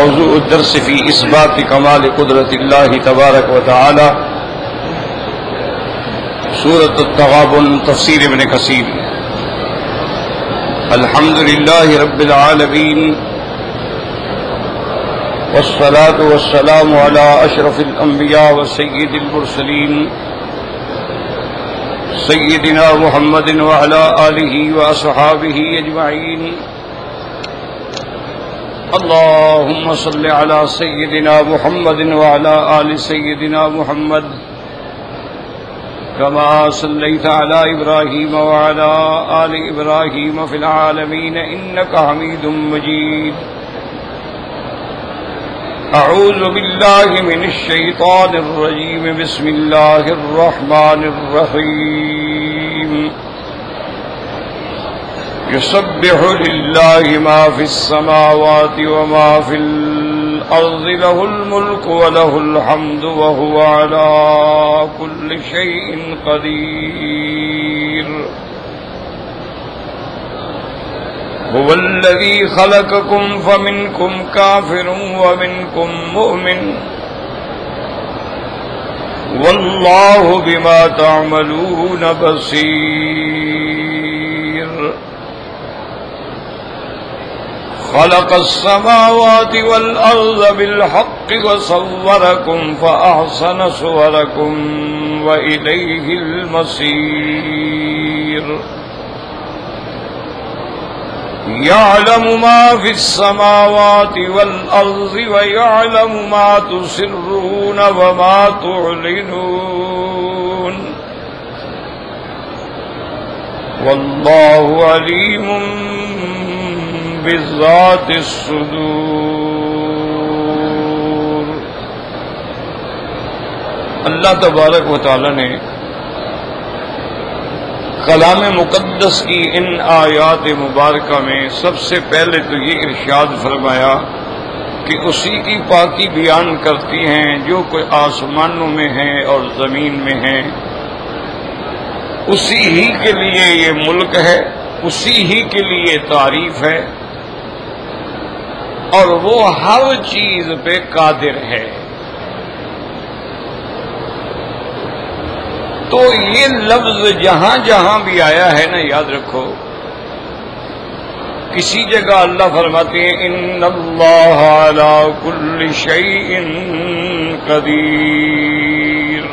موضوع الدرس في إثبات كمال قدرة الله تبارك وتعالى، سورة التغابن، تفسير ابن كثير. الحمد لله رب العالمين، والصلاة والسلام على أشرف الأنبياء وسيد المرسلين سيدنا محمد وعلى آله وأصحابه أجمعين. اللهم صل على سيدنا محمد وعلى آل سيدنا محمد كما صليت على إبراهيم وعلى آل إبراهيم في العالمين إنك حميد مجيد. أعوذ بالله من الشيطان الرجيم، بسم الله الرحمن الرحيم. يسبح لله ما في السماوات وما في الأرض، له الملك وله الحمد وهو على كل شيء قدير. هو الذي خلقكم فمنكم كافر ومنكم مؤمن، والله بما تعملون بصير. خلق السماوات والأرض بالحق وصوركم فأحسن صوركم وإليه المصير. يعلم ما في السماوات والأرض ويعلم ما تسرون وما تعلنون، والله عليم بذات الصدور. اللہ تبارک و تعالی نے کلام مقدس کی ان آیات مبارکہ میں سب سے پہلے تو یہ ارشاد فرمایا کہ اسی کی پاکی بیان کرتی ہیں جو کوئی آسمانوں میں ہیں اور زمین میں ہیں، اسی ہی کے لیے یہ ملک ہے، اسی ہی کے لیے تعریف ہے، اور وہ ہر چیز پہ قادر ہے. تو یہ لفظ جہاں جہاں بھی آیا ہے نا، یاد رکھو، کسی جگہ اللہ فرماتے ہیں ان اللہ علی کل شیء قدیر،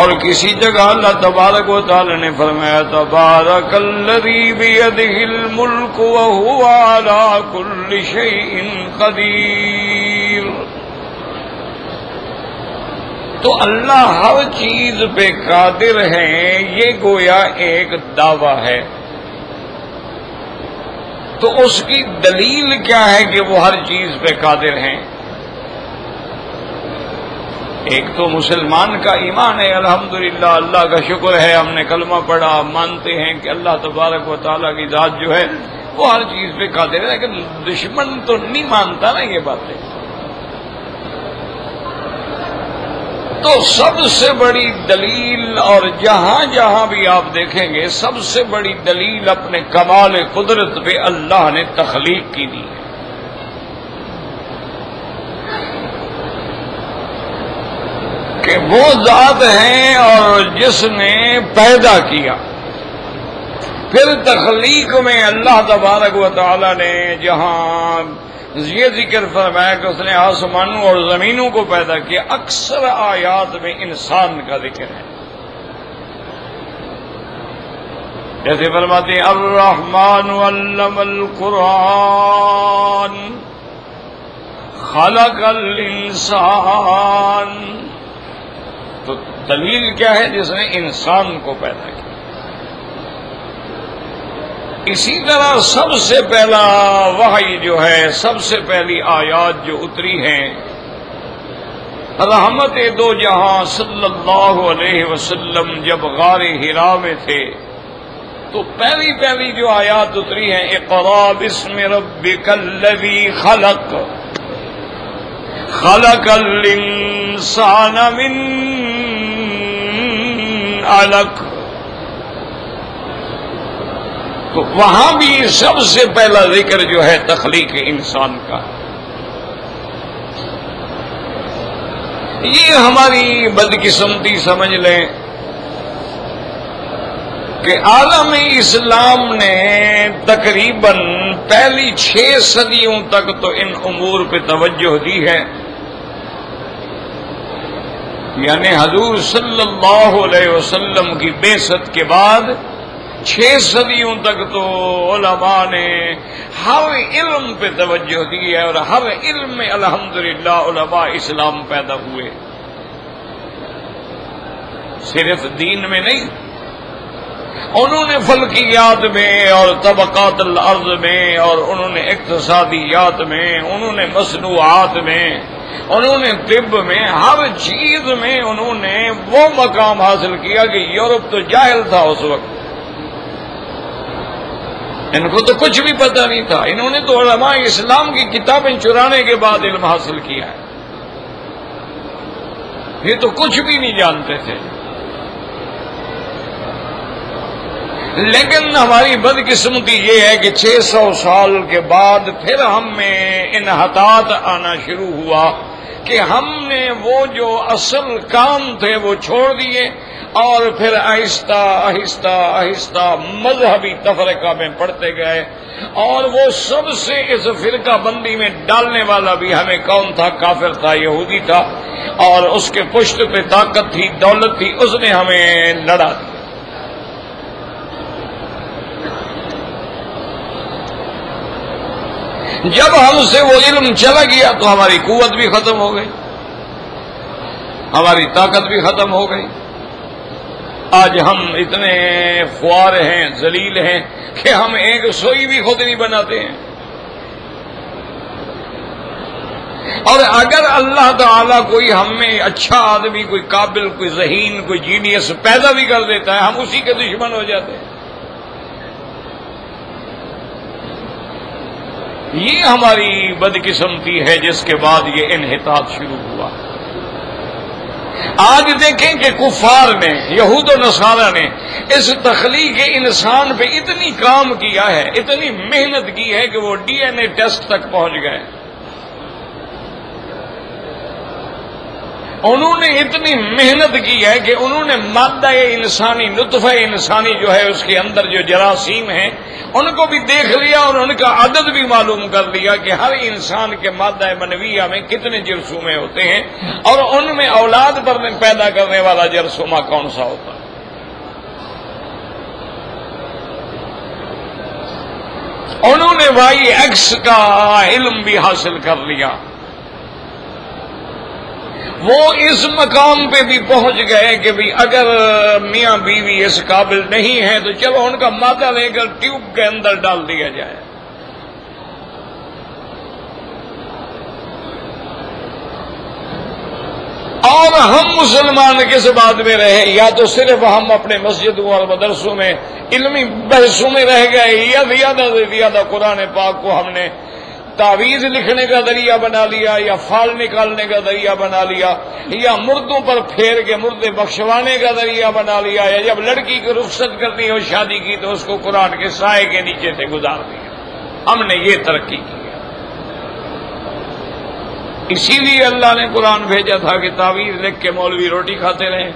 اور کسی جگہ اللہ تبارک و تعالی نے فرمایا تبارک الذی بیدہ الملک وہو علی کل شیء قدیر. تو اللہ ہر چیز پہ قادر ہے، یہ گویا ایک دعویٰ ہے. تو اس کی دلیل کیا ہے کہ وہ ہر چیز پہ قادر ہیں؟ ایک تو مسلمان کا ایمان ہے، الحمدللہ، اللہ کا شکر ہے، ہم نے کلمہ پڑھا، مانتے ہیں کہ اللہ تبارک و تعالیٰ کی ذات جو ہے وہ ہر چیز پہ قادر ہے. لیکن دشمن تو نہیں مانتا نا یہ باتیں. تو سب سے بڑی دلیل، اور جہاں جہاں بھی آپ دیکھیں گے سب سے بڑی دلیل اپنے کمال قدرت پہ اللہ نے تخلیق کی دی ہے. کہ وہ ذات ہے اور جس نے پیدا کیا، پھر تخلیق میں اللہ تبارک و تعالی نے جہاں یہ ذکر فرمایا کہ اس نے آسمانوں اور زمینوں کو پیدا کیا، اکثر آیات میں انسان کا ذکر ہے. جیسے فرماتے ہیں الرحمن علم القرآن خلق الانسان. تو دلیل کیا ہے؟ جس نے انسان کو پیدا کیا. اسی طرح سب سے پہلا وحی جو ہے، سب سے پہلی آیات جو اتری ہیں رحمت دو جہاں صلی اللہ علیہ وسلم جب غار حرا میں تھے تو پہلی پہلی جو آیات اتری ہیں اقرا بسم ربک الذی خلق، خلق الانسان من علق، تو وہاں بھی سب سے پہلا ذکر جو ہے تخلیق انسان کا. یہ ہماری بدقسمتی سمجھ لیں کہ عالم اسلام نے تقریباً پہلی 6 صدیوں تک تو ان امور پہ توجہ دی ہے. یعنی حضور صلی اللہ علیہ وسلم کی بعثت کے بعد 6 صدیوں تک تو علماء نے ہر علم پہ توجہ دی ہے اور ہر علم میں الحمدللہ علماء اسلام پیدا ہوئے. صرف دین میں نہیں، انہوں نے فلکیات میں اور طبقات الارض میں، اور انہوں نے اقتصادیات میں، انہوں نے مصنوعات میں، انہوں نے طب میں، ہر چیز میں انہوں نے وہ مقام حاصل کیا کہ یورپ تو جاہل تھا اس وقت، ان کو تو کچھ بھی پتہ نہیں تھا. انہوں نے تو علماء اسلام کی کتابیں چرانے کے بعد علم حاصل کیا ہے، یہ تو کچھ بھی نہیں جانتے تھے. لیکن ہماری بدقسمتی یہ ہے کہ 600 سال کے بعد پھر ہم میں انحطاط آنا شروع ہوا کہ ہم نے وہ جو اصل کام تھے وہ چھوڑ دیے اور پھر آہستہ آہستہ آہستہ مذہبی تفرقہ میں پڑتے گئے. اور وہ سب سے اس فرقہ بندی میں ڈالنے والا بھی ہمیں کون تھا؟ کافر تھا، یہودی تھا، اور اس کے پشت پہ طاقت تھی، دولت تھی، اس نے ہمیں لڑا دیا. جب ہم سے وہ علم چلا گیا تو ہماری قوت بھی ختم ہو گئی، ہماری طاقت بھی ختم ہو گئی. آج ہم اتنے خوار ہیں، ذلیل ہیں کہ ہم ایک سوئی بھی خود نہیں بناتے ہیں. اور اگر اللہ تعالیٰ کوئی ہم میں اچھا آدمی، کوئی قابل، کوئی ذہین، کوئی جینیس پیدا بھی کر دیتا ہے، ہم اسی کے دشمن ہو جاتے ہیں. یہ ہماری بدقسمتی ہے جس کے بعد یہ انحطاط شروع ہوا. آج دیکھیں کہ کفار نے، یہود و نصارہ نے اس تخلیق انسان پہ اتنی کام کیا ہے، اتنی محنت کی ہے کہ وہ ڈی این اے ٹیسٹ تک پہنچ گئے. انہوں نے اتنی محنت کی ہے کہ انہوں نے مادہ انسانی، نطفہ انسانی جو ہے اس کے اندر جو جراثیم ہیں ان کو بھی دیکھ لیا اور ان کا عدد بھی معلوم کر لیا کہ ہر انسان کے مادہ منویہ میں کتنے جرثومے ہوتے ہیں اور ان میں اولاد پر پیدا کرنے والا جرثومہ کون سا ہوتا ہے. انہوں نے وائی ایکس کا علم بھی حاصل کر لیا. وہ اس مقام پہ بھی پہنچ گئے کہ بھی اگر میاں بیوی اس قابل نہیں ہے تو چلو ان کا مادہ لے کر ٹیوب کے اندر ڈال دیا جائے. اور ہم مسلمان کس بات میں رہے؟ یا تو صرف ہم اپنے مسجدوں اور مدرسوں میں علمی بحثوں میں رہ گئے، یا زیادہ سے زیادہ قرآن پاک کو ہم نے تعویذ لکھنے کا ذریعہ بنا لیا، یا فال نکالنے کا ذریعہ بنا لیا، یا مردوں پر پھیر کے مردے بخشوانے کا ذریعہ بنا لیا، یا جب لڑکی کو رخصت کرنی ہو شادی کی تو اس کو قرآن کے سائے کے نیچے سے گزار دیا. ہم نے یہ ترقی کی. اسی لیے اللہ نے قرآن بھیجا تھا کہ تعویذ لکھ کے مولوی روٹی کھاتے رہے.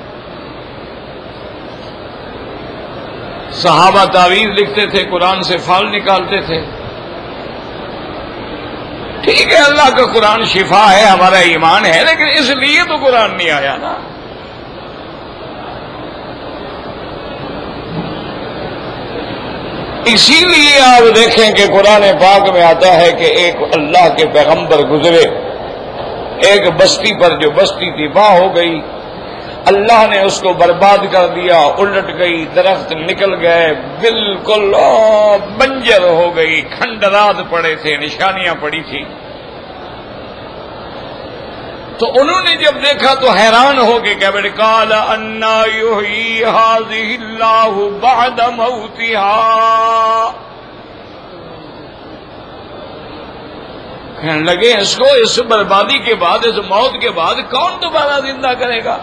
صحابہ تعویذ لکھتے تھے، قرآن سے فال نکالتے تھے. ٹھیک ہے، اللہ کا قرآن شفا ہے، ہمارا ایمان ہے، لیکن اس لیے تو قرآن نہیں آیا نا. اسی لیے آپ دیکھیں کہ قرآن پاک میں آتا ہے کہ ایک اللہ کے پیغمبر گزرے ایک بستی پر، جو بستی تباہ ہو گئی، اللہ نے اس کو برباد کر دیا، الٹ گئی، درخت نکل گئے، بالکل بنجر ہو گئی، کھنڈرات پڑے تھے، نشانیاں پڑی تھیں. تو انہوں نے جب دیکھا تو حیران ہو کے کہا بیٹے قال انا یحیی ھذہ اللہ بعد موتھا، कहने लगे इसको इस बर्बादी के बाद, इस मौत के बाद कौन दोबारा जिंदा करेगा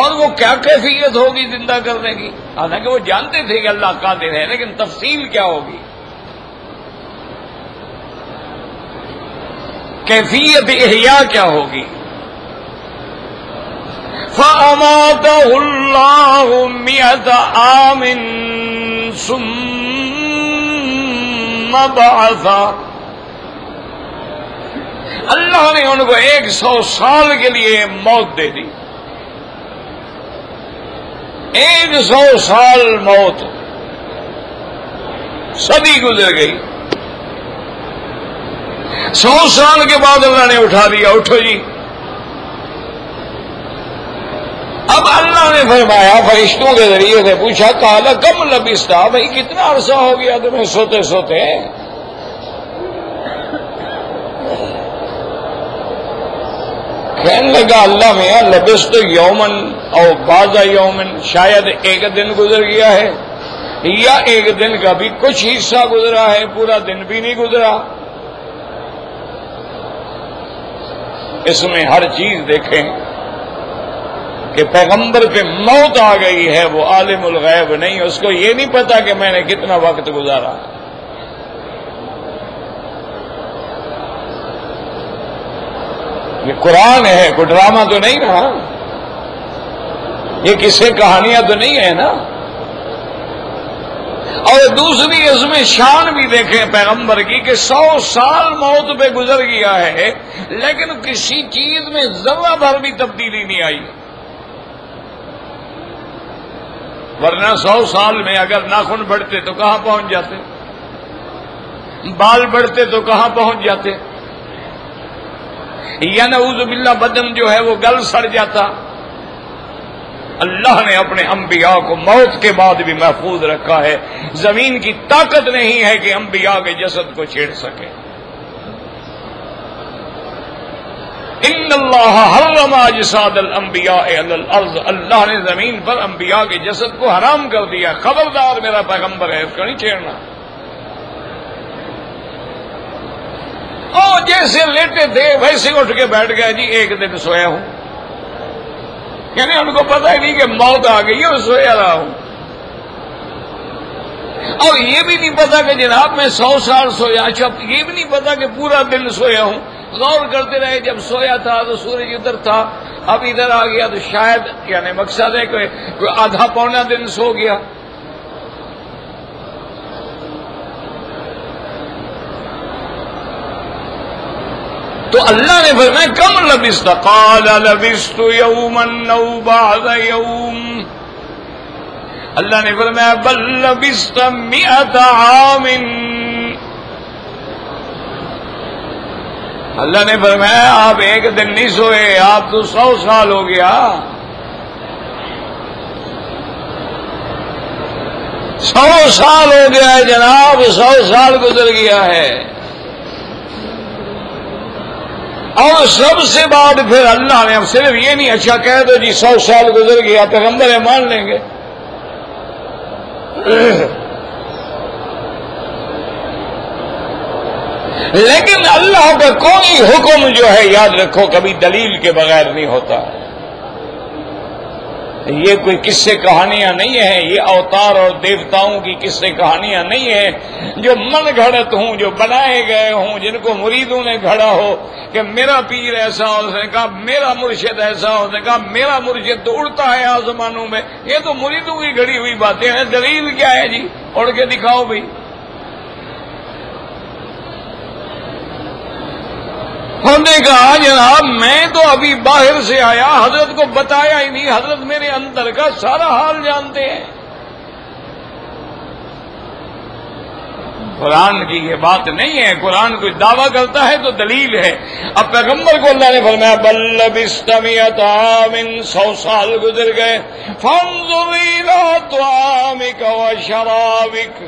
और वो क्या कैफियत होगी जिंदा करने की। हालांकि वो जानते थे कि अल्लाह कादिर है, लेकिन तफसील क्या होगी, कैफियत इहया क्या होगी। فَأَمَاتَهُ اللَّهُ مِئَةَ عَامٍ ثُمَّ بَعَثَهُ, اللہ نے ان کو 100 سال کے لیے موت دے دی, 100 سال موت, صدی گزر گئی, 100 سال کے بعد اللہ نے اٹھا دیا, اٹھو جی। اب اللہ نے فرمایا فرشتوں کے ذریعے سے پوچھا, کہا کم لبستا, بھائی کتنا عرصہ ہو گیا تمہیں سوتے سوتے, کہنے لگا اللہ میاں لبس تو یومن اور بعض یومن, شاید ایک دن گزر گیا ہے یا ایک دن کا بھی کچھ حصہ گزرا ہے, پورا دن بھی نہیں گزرا, اس میں ہر چیز دیکھیں کہ پیغمبر پہ موت آ گئی ہے, وہ عالم الغیب نہیں, اس کو یہ نہیں پتا کہ میں نے کتنا وقت گزارا ہے। یہ قرآن ہے, کوئی ڈرامہ تو نہیں رہا, یہ قصے کہانیاں تو نہیں ہے نا। اور دوسری اس میں شان بھی دیکھیں پیغمبر کی کہ 100 سال موت پہ گزر گیا ہے لیکن کسی چیز میں ذرہ بھر بھی تبدیلی نہیں آئی, ورنہ 100 سال میں اگر ناخن بڑھتے تو کہاں پہنچ جاتے, بال بڑھتے تو کہاں پہنچ جاتے, یا نعوذ باللہ بدن جو ہے وہ گل سڑ جاتا। اللہ نے اپنے انبیاء کو موت کے بعد بھی محفوظ رکھا ہے, زمین کی طاقت نہیں ہے کہ انبیاء کے جسد کو چھیڑ سکے। ان اللہ حرم اجساد الانبیاء علی الارض, اللہ نے زمین پر انبیاء کے جسد کو حرام کر دیا, خبردار میرا پیغمبر ہے اس کو نہیں چھیڑنا। اور جیسے لیٹے تھے ویسے اٹھ کے بیٹھ گئے, جی ایک دن سویا ہوں, یعنی ان کو پتہ ہی نہیں کہ موت آ گئی ہے اور سویا رہا ہوں, اور یہ بھی نہیں پتا کہ جناب میں 100 سال سویا, اچھا یہ بھی نہیں پتا کہ پورا دن سویا ہوں। غور کرتے رہے, جب سویا تھا تو سورج ادھر تھا, اب ادھر آ گیا تو شاید یعنی مقصد ہے کہ کوئی آدھا پونا دن سو گیا, تو اللہ نے فرمایا کم لبست, قال لبست یوما او بعض یوم, اللہ نے فرمایا بل لبست 100 عام, اللہ نے فرمایا آپ ایک دن نہیں سوئے, آپ تو 100 سال ہو گیا, 100 سال ہو گیا ہے جناب, 100 سال گزر گیا ہے। اور سب سے بعد پھر اللہ نے اب صرف یہ نہیں اچھا کہہ دو جی 100 سال گزر گیا پیغمبر ہے مان لیں گے, لیکن اللہ کا کوئی حکم جو ہے یاد رکھو کبھی دلیل کے بغیر نہیں ہوتا, یہ کوئی قصے کہانیاں نہیں ہیں, یہ اوتار اور دیوتاؤں کی قصے کہانیاں نہیں ہیں جو من گھڑت ہوں, جو بنائے گئے ہوں, جن کو مریدوں نے گھڑا ہو کہ میرا پیر ایسا, اس نے کہا میرا مرشد ایسا, اس نے کہا میرا مرشد تو اڑتا ہے آسمانوں میں, یہ تو مریدوں کی گھڑی ہوئی باتیں ہیں, دلیل کیا ہے جی, اڑ کے دکھاؤ بھائی। ہم نے کہا جناب میں تو ابھی باہر سے آیا, حضرت کو بتایا ہی نہیں, حضرت میرے اندر کا سارا حال جانتے ہیں, قرآن کی یہ بات نہیں ہے, قرآن کوئی دعویٰ کرتا ہے تو دلیل ہے, اب پیغمبر کو اللہ نے فرمایا بل لبست 100 عام, 100 سال گزر گئے, فانظر الی طعامک و شرابک,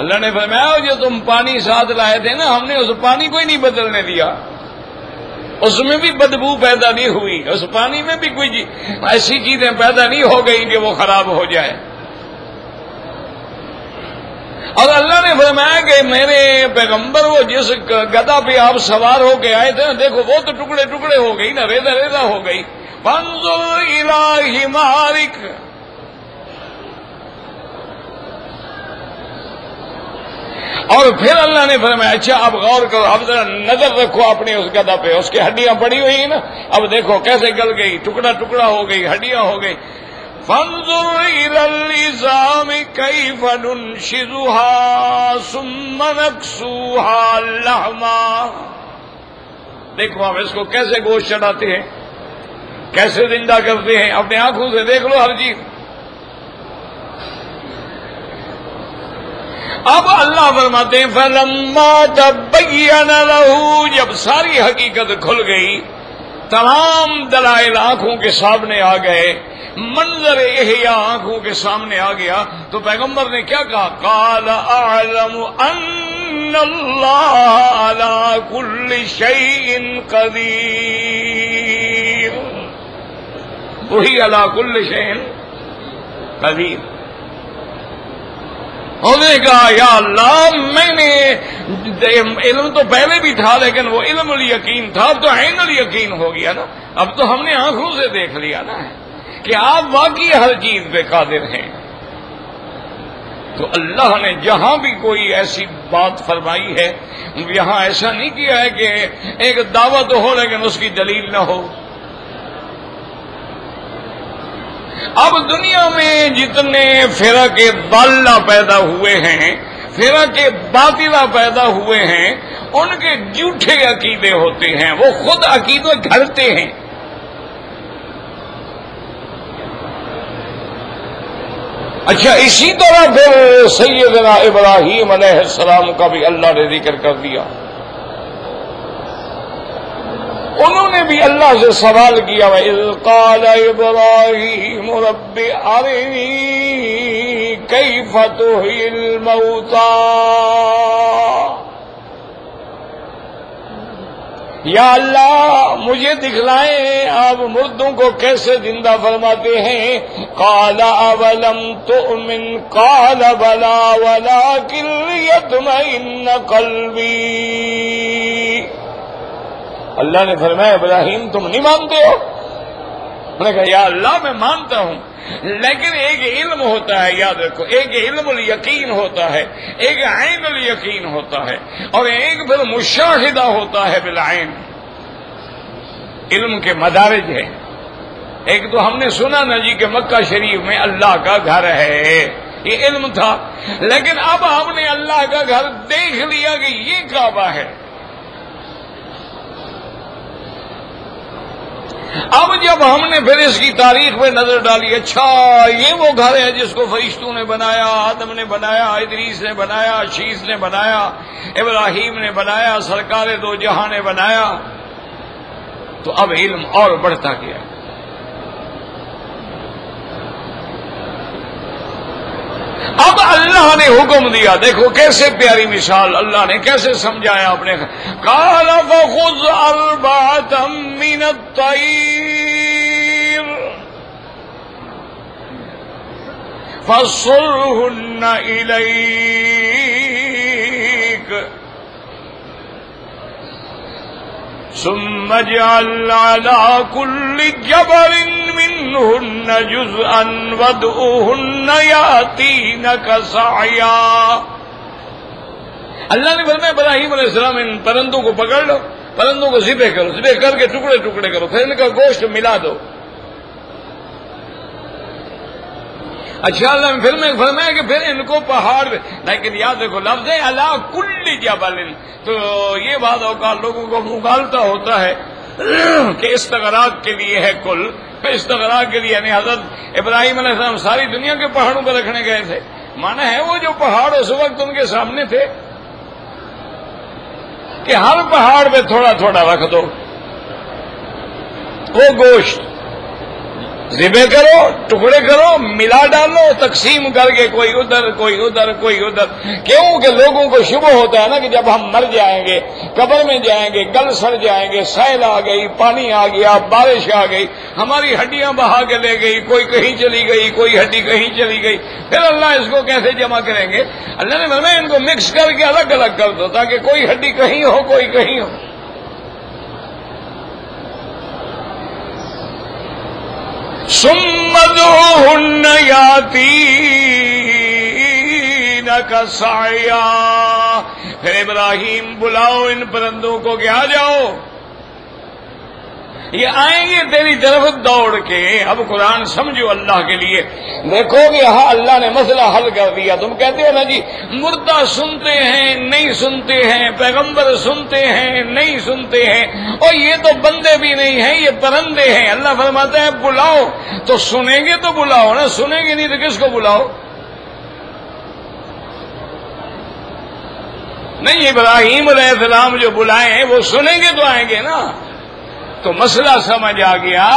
اللہ نے فرمایا جو تم پانی ساتھ لائے تھے نا, ہم نے اس پانی کو ہی نہیں بدلنے دیا, اس میں بھی بدبو پیدا نہیں ہوئی, اس پانی میں بھی کوئی ایسی چیزیں پیدا نہیں ہو گئی کہ وہ خراب ہو جائے۔ اور اللہ نے فرمایا کہ میرے پیغمبر وہ جس گدا پہ آپ سوار ہو کے آئے تھے دیکھو وہ تو ٹکڑے ٹکڑے ہو گئی نا ریزہ ریزہ ہو گئی فانظر الى حمارک اور پھر اللہ نے فرمایا اچھا اب غور کرو اب ذرا نظر رکھو اپنی اس گدا پہ اس کی ہڈیاں پڑی ہوئی نا اب دیکھو کیسے گل گئی ٹکڑا ٹکڑا ہو گئی ہڈیاں ہو گئی فانظر الى العظام كيف ننشزها ثم نكسوها لحما دیکھو ہم اس کو کیسے گوشت چڑھاتے ہیں کیسے زندہ کرتے ہیں اپنے آنکھوں سے دیکھ لو ہر چیز اب اللہ فرماتے ہیں فَلَمَّا تَبَيَّنَ لَهُ جب ساری حقیقت کھل گئی تمام دلائل آنکھوں کے سامنے آ گئے منظر احیاء آنکھوں کے سامنے آ گیا تو پیغمبر نے کیا کہا قَالَ أَعْلَمُ أَنَّ اللَّهَ عَلَىٰ كُلِّ شَيْءٍ قَدِيرٌ وَهِيَ عَلَىٰ كُلِّ شَيْءٍ قَدِيرٌ انہوں نے کہا یا اللہ میں نے علم تو پہلے بھی تھا لیکن وہ علم الیقین تھا اب تو عین الیقین ہو گیا نا اب تو ہم نے آنکھوں سے دیکھ لیا نا کہ آپ واقعی ہر چیز پہ قادر ہیں تو اللہ نے جہاں بھی کوئی ایسی بات فرمائی ہے یہاں ایسا نہیں کیا ہے کہ ایک دعویٰ تو ہو لیکن اس کی دلیل نہ ہو اب دنیا میں جتنے فرق ضالہ پیدا ہوئے ہیں فرق باطلہ پیدا ہوئے ہیں ان کے جھوٹے عقیدے ہوتے ہیں وہ خود عقیدے گھڑتے ہیں اچھا اسی طرح پھر سیدنا ابراہیم علیہ السلام کا بھی اللہ نے ذکر کر دیا انہوں نے بھی اللہ سے سوال کیا وَإِذْ قَالَ إِبْرَاهِيمُ رَبِّ أَرِنِي كَيْفَ تُحْيِي الْمَوْتَى یا اللہ مجھے دکھلائیں آپ مردوں کو کیسے زندہ فرماتے ہیں قَالَ أَوَلَمْ تُؤْمِنْ قَالَ بَلَا وَلَكِنْ لِيَطْمَئِنَّ قَلْبِي اللہ نے فرمایا ابراہیم تم نہیں مانتے ہو میں نے کہا یا اللہ میں مانتا ہوں لیکن ایک علم ہوتا ہے یاد رکھو ایک علم الیقین ہوتا ہے ایک عین الیقین ہوتا ہے اور ایک پھر مشاہدہ ہوتا ہے بالعین علم کے مدارج ہے ایک تو ہم نے سنا نا جی کہ مکہ شریف میں اللہ کا گھر ہے یہ علم تھا لیکن اب ہم نے اللہ کا گھر دیکھ لیا کہ یہ کعبہ ہے اب جب ہم نے پھر اس کی تاریخ پہ نظر ڈالی اچھا یہ وہ گھر ہے جس کو فرشتوں نے بنایا آدم نے بنایا ادریس نے بنایا شیش نے بنایا ابراہیم نے بنایا سرکار دو جہاں نے بنایا تو اب علم اور بڑھتا گیا اب اللہ نے حکم دیا دیکھو کیسے پیاری مثال اللہ نے کیسے سمجھایا اپنے قال فخذ اربعة من الطير فصرهن إليك ثم اجعل على كل جبل منهن جزءا وادعوهن يأتينك سعيا اللہ نے فرمایا ابراہیم علیہ السلام ان پرندوں کو پکڑ لو پرندوں کو ذبح کرو ذبح کر کے ٹکڑے ٹکڑے کرو پھر ان کا گوشت ملا دو اچھا اللہ نے پھر فرمایا کہ پھر ان کو پہاڑ لیکن یاد رکھو لفظ ہے علی کل جبل تو یہ بعض اوقات لوگوں کو مغالطہ ہوتا ہے کہ استغراق کے لیے ہے کل استغراق کے لیے یعنی حضرت ابراہیم علیہ السلام ساری دنیا کے پہاڑوں پر رکھنے گئے تھے مانا ہے وہ جو پہاڑ اس وقت ان کے سامنے تھے کہ ہر پہاڑ پہ تھوڑا تھوڑا رکھ دو وہ گوشت ذبح کرو، ٹکڑے کرو، ملا ڈالو، تقسیم کر کے کوئی ادھر کوئی ادھر کوئی ادھر، کیوں کہ لوگوں کو شبہ ہوتا ہے نا کہ جب ہم مر جائیں گے، قبر میں جائیں گے، گل سڑ جائیں گے، سیل آ گئی، پانی آ گیا، بارش آ گئی، ہماری ہڈیاں بہا کے لے گئی، کوئی کہیں چلی گئی، کوئی ہڈی کہیں چلی گئی، پھر اللہ اس کو کیسے جمع کریں گے؟ اللہ نے فرمایا ان کو مکس کر کے الگ الگ کر دو تاکہ کوئی ہڈی کہیں ہو کوئی کہیں ہو۔ ثم ادعوهن يأتينك سعيا، پھر ابراہیم بلاؤ ان پرندوں کو کہ آ جاؤ، یہ آئیں گے تیری طرف دوڑ کے۔ اب قرآن سمجھو اللہ کے لیے، دیکھو کہ ہاں اللہ نے مسئلہ حل کر دیا۔ تم کہتے ہو نا جی مردہ سنتے ہیں نہیں سنتے ہیں، پیغمبر سنتے ہیں نہیں سنتے ہیں، اور یہ تو بندے بھی نہیں ہیں یہ پرندے ہیں۔ اللہ فرماتا ہے بلاؤ تو سنیں گے، تو بلاؤ نا، سنیں گے نہیں تو کس کو بلاؤ؟ نہیں، ابراہیم علیہ السلام جو بلائے ہیں وہ سنیں گے تو آئیں گے نا۔ تو مسئلہ سمجھ آ گیا،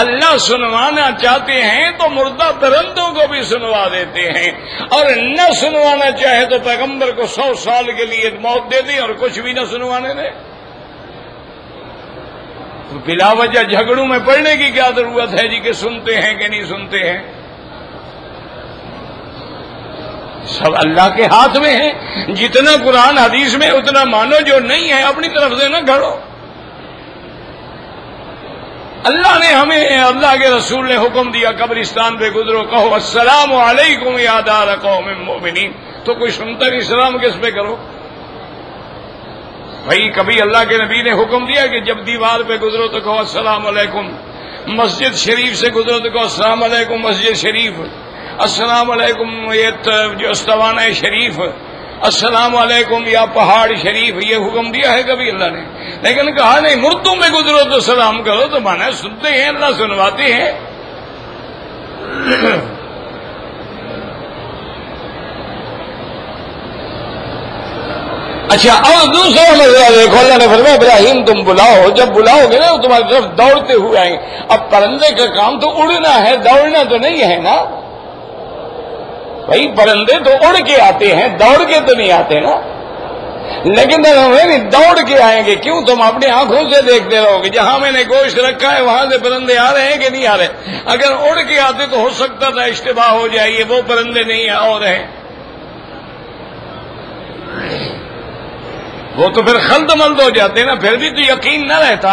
اللہ سنوانا چاہتے ہیں تو مردہ پرندوں کو بھی سنوا دیتے ہیں، اور نہ سنوانا چاہے تو پیغمبر کو 100 سال کے لیے موت دے دیں اور کچھ بھی نہ سنوانے دیں۔ تو بلا وجہ جھگڑوں میں پڑنے کی کیا ضرورت ہے جی کہ سنتے ہیں کہ نہیں سنتے ہیں؟ سب اللہ کے ہاتھ میں ہے، جتنا قرآن حدیث میں اتنا مانو، جو نہیں ہے اپنی طرف سے نہ گھڑو۔ اللہ نے ہمیں، اللہ کے رسول نے حکم دیا قبرستان پہ گزرو کہو السلام علیکم یا دار قوم مؤمنین، تو کوئی سنتا نہیں، سلام کس پہ کرو بھائی؟ کبھی اللہ کے نبی نے حکم دیا کہ جب دیوار پہ گزرو تو کہو السلام علیکم، مسجد شریف سے گزرو تو کہو السلام علیکم مسجد شریف، السلام علیکم یہ جو استوانہ شریف، السلام علیکم یا پہاڑ شریف، یہ حکم دیا ہے کبھی اللہ نے؟ لیکن کہا نہیں مردوں میں گزرو تو سلام کرو، تو مانا سنتے ہیں اللہ سنواتے ہیں۔ اچھا اور دوسرا مسئلہ دیکھو، اللہ نے فرمایا ابراہیم تم بلاؤ، جب بلاؤ گے نا تمہاری طرف دوڑتے ہوئے آئیں گے۔ اب پرندے کا کام تو اڑنا ہے، دوڑنا تو نہیں ہے نا بھائی، پرندے تو اڑ کے آتے ہیں، دوڑ کے تو نہیں آتے نا، لیکن دوڑ کے آئیں گے۔ کیوں؟ تم اپنی آنکھوں سے دیکھتے رہو گے، جہاں میں نے گوشت رکھا ہے وہاں سے پرندے آ رہے ہیں کہ نہیں آ رہے؟ اگر اڑ کے آتے تو ہو سکتا تھا اشتباہ ہو جائے، یہ وہ پرندے نہیں آ رہے ہیں، وہ تو پھر خلط ملد ہو جاتے نا، پھر بھی تو یقین نہ رہتا۔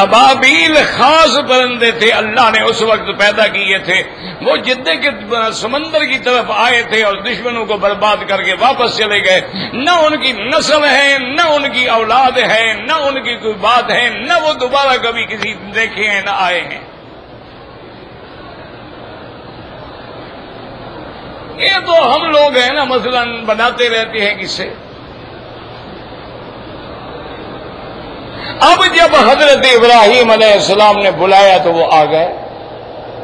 ابابیل خاص پرندے تھے، اللہ نے اس وقت پیدا کیے تھے، وہ جدے کے سمندر کی طرف آئے تھے اور دشمنوں کو برباد کر کے واپس چلے گئے۔ نہ ان کی نسل ہے، نہ ان کی اولاد ہے، نہ ان کی کوئی بات ہے، نہ وہ دوبارہ کبھی کسی دیکھے ہیں نہ آئے ہیں۔ یہ تو ہم لوگ ہیں نا مثلا بناتے رہتے ہیں کسے۔ اب جب حضرت ابراہیم علیہ السلام نے بلایا تو وہ آ گئے،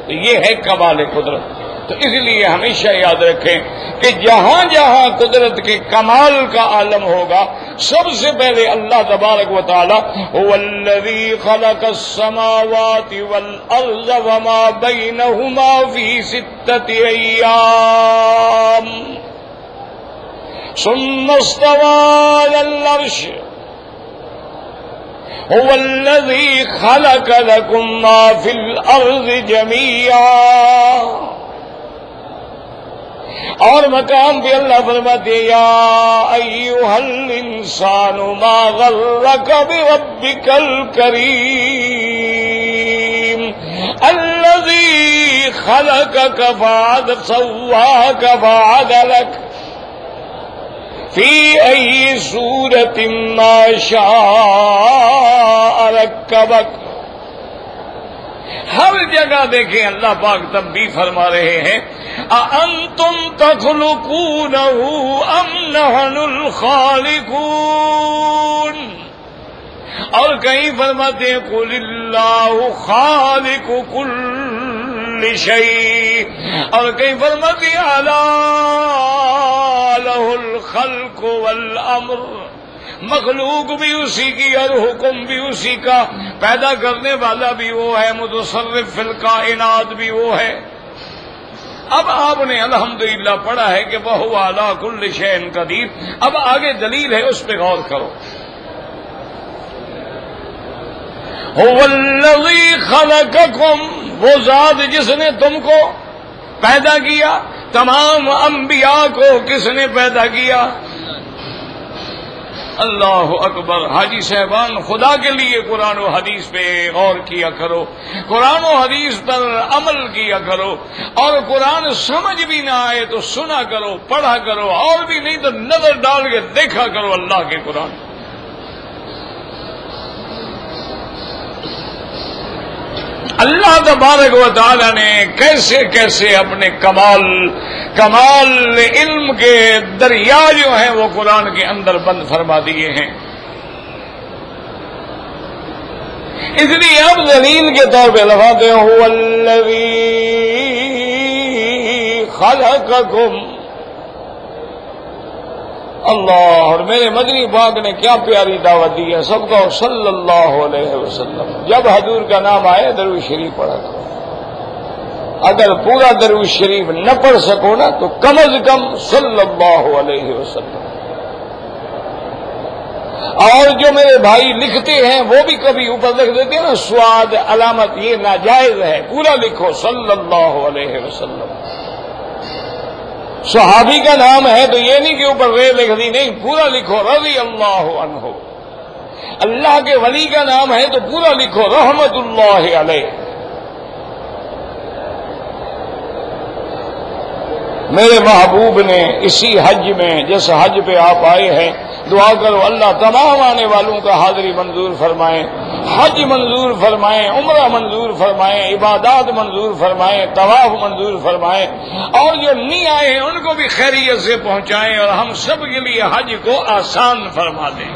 تو یہ ہے کمال قدرت۔ تو اس لیے ہمیشہ یاد رکھیں کہ جہاں جہاں قدرت کے کمال کا عالم ہوگا سب سے پہلے اللہ تبارک و تعالیٰ هو الذی خلق السماوات والارض وما بینہما فی 6 ایام ثم استوى علی العرش هو الذي خلق لكم ما في الأرض جميعا۔ اور مقام پہ اللہ فرماتے ہیں یا ایھا الانسان ما غرک بربک الکریم الذي خلقك فسواك فعدلك فی ای صورت ما شاء رکبک۔ ہر جگہ دیکھیں اللہ پاک تنبیہ فرما رہے ہیں اَأَنْتُمْ تَخْلُقُونَهُ أَمْ نَحْنُ الْخَالِقُونَ اور کہیں فرماتے ہیں قُلِ اللَّهُ خَالِقُ كُلِّ شَيْءٍ اور کہیں فرماتے ہیں أَلَا لَهُ الْخَلْقُ وَالْأَمْرُ مخلوق بھی اسی کی اور حکم بھی اسی کا پیدا کرنے والا بھی وہ ہے متصرف فی الکائنات بھی وہ ہے اب آپ نے الحمدللہ پڑھا ہے کہ وَهُوَ عَلَىٰ كُلِّ شَيْءٍ قَدِيرٌ اب آگے دلیل ہے اس پہ غور کرو هُوَ الَّذِي خَلَقَكُمْ وہ ذات جس نے تم کو پیدا کیا تمام انبیاء کو کس نے پیدا کیا اللہ اکبر حاجی صاحبان خدا کے لیے قرآن و حدیث پہ غور کیا کرو قرآن و حدیث پر عمل کیا کرو اور قرآن سمجھ بھی نہ آئے تو سنا کرو پڑھا کرو اور بھی نہیں تو نظر ڈال کے دیکھا کرو اللہ کے قرآن اللہ تبارک و تعالی نے کیسے کیسے اپنے کمال علم کے دریا جو ہیں وہ قرآن کے اندر بند فرما دیے ہیں اس لیے اب دلیل کے طور پہ لفاظ هو الذی خلقکم اللہ اور میرے مدنی پاک نے کیا پیاری دعوت دی ہے سب کو صلی اللہ علیہ وسلم جب حضور کا نام آئے درود شریف پڑھا کرو اگر پورا درود شریف نہ پڑھ سکو نا تو کم از کم صلی اللہ علیہ وسلم اور جو میرے بھائی لکھتے ہیں وہ بھی کبھی اوپر لکھ دیتے ہیں نا سواد علامت یہ ناجائز ہے پورا لکھو صلی اللہ علیہ وسلم صحابی کا نام ہے تو یہ نہیں کہ اوپر رے لکھ دی نہیں پورا لکھو رضی اللہ عنہ اللہ کے ولی کا نام ہے تو پورا لکھو رحمت اللہ علیہ میرے محبوب نے اسی حج میں جس حج پہ آپ آئے ہیں دعا کرو اللہ تمام آنے والوں کا حاضری منظور فرمائیں حج منظور فرمائیں عمرہ منظور فرمائیں عبادات منظور فرمائیں طواف منظور فرمائیں اور جو نہیں آئے ہیں ان کو بھی خیریت سے پہنچائیں اور ہم سب کے لیے حج کو آسان فرما دیں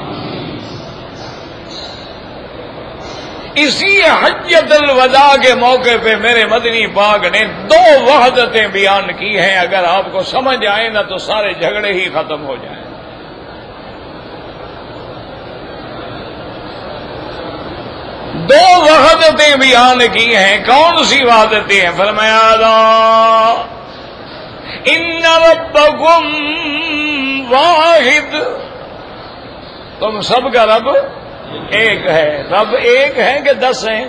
اسی حجۃ الوداع کے موقع پہ میرے مدنی پاک نے دو وحدتیں بیان کی ہیں اگر آپ کو سمجھ آئے نہ تو سارے جھگڑے ہی ختم ہو جائیں دو وحدتیں بیان کی ہیں کون سی وحدتیں ہیں فرمایا ان ربکم واحد تم سب کا رب ایک ہے رب ایک ہے کہ 10 ہیں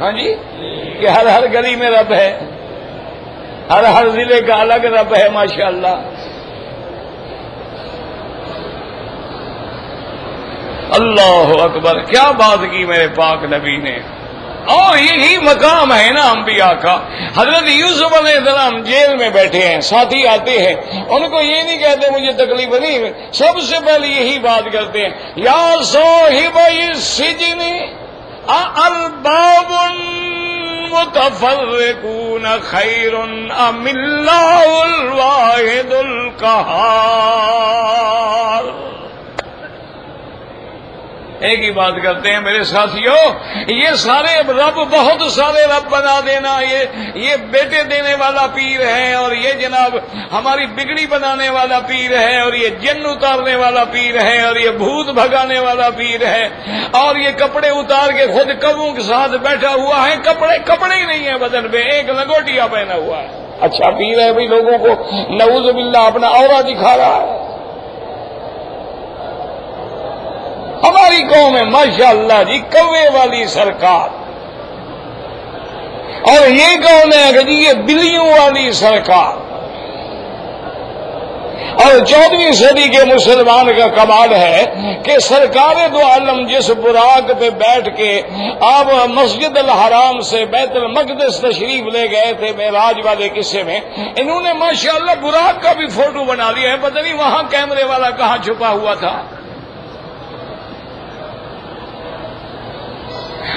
ہاں جی کہ ہر ہر گلی میں رب ہے ہر ہر ضلع کا الگ رب ہے ماشاءاللہ اللہ اکبر کیا بات کی میرے پاک نبی نے اور یہی مقام ہے نا انبیاء کا حضرت یوسف علیہ السلام جیل میں بیٹھے ہیں ساتھی آتے ہیں ان کو یہ نہیں کہتے مجھے تکلیف نہیں سب سے پہلے یہی بات کرتے ہیں یا صاحب السجن ارباب متفرقون خیر ام اللہ الواحد القہار ایک ہی بات کرتے ہیں میرے ساتھیوں یہ سارے رب بہت سارے رب بنا دینا یہ بیٹے دینے والا پیر ہے اور یہ جناب ہماری بگڑی بنانے والا پیر ہے اور یہ جن اتارنے والا پیر ہے اور یہ بھوت بھگانے والا پیر ہے اور یہ کپڑے اتار کے خود کبوں کے ساتھ بیٹھا ہوا ہے کپڑے ہی نہیں ہیں بدن پہ ایک لنگوٹیا پہنا ہوا ہے اچھا پیر ہے بھائی لوگوں کو نعوذ باللہ اپنا عورہ دکھا رہا ہے ہماری قوم ہے ماشاءاللہ جی کوے والی سرکار اور یہ قوم ہے کہ جی یہ بلیوں والی سرکار اور 14ویں صدی کے مسلمان کا کمال ہے کہ سرکار دو عالم جس براق پہ بیٹھ کے آپ مسجد الحرام سے بیت المقدس تشریف لے گئے تھے معراج والے قصے میں انہوں نے ماشاءاللہ براق کا بھی فوٹو بنا لیا ہے پتہ نہیں وہاں کیمرے والا کہاں چھپا ہوا تھا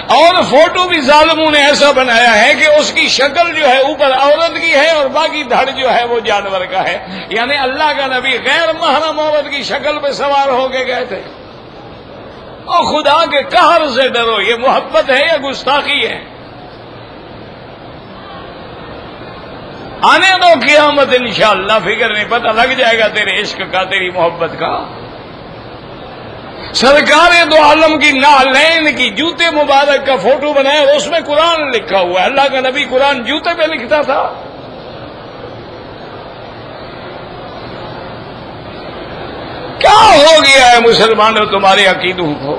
اور فوٹو بھی ظالموں نے ایسا بنایا ہے کہ اس کی شکل جو ہے اوپر عورت کی ہے اور باقی دھڑ جو ہے وہ جانور کا ہے، یعنی اللہ کا نبی غیر محرم عورت کی شکل پہ سوار ہو کے گئے تھے. اور خدا کے قہر سے ڈرو، یہ محبت ہے یا گستاخی ہے؟ آنے دو قیامت انشاءاللہ، فکر نہیں، پتہ لگ جائے گا تیرے عشق کا، تیری محبت کا. سرکار دو عالم کی نالین کی جوتے مبارک کا فوٹو بنایا، اس میں قرآن لکھا ہوا ہے. اللہ کا نبی قرآن جوتے پہ لکھتا تھا. کیا ہو گیا ہے مسلمانوں تمہارے عقیدوں کو؟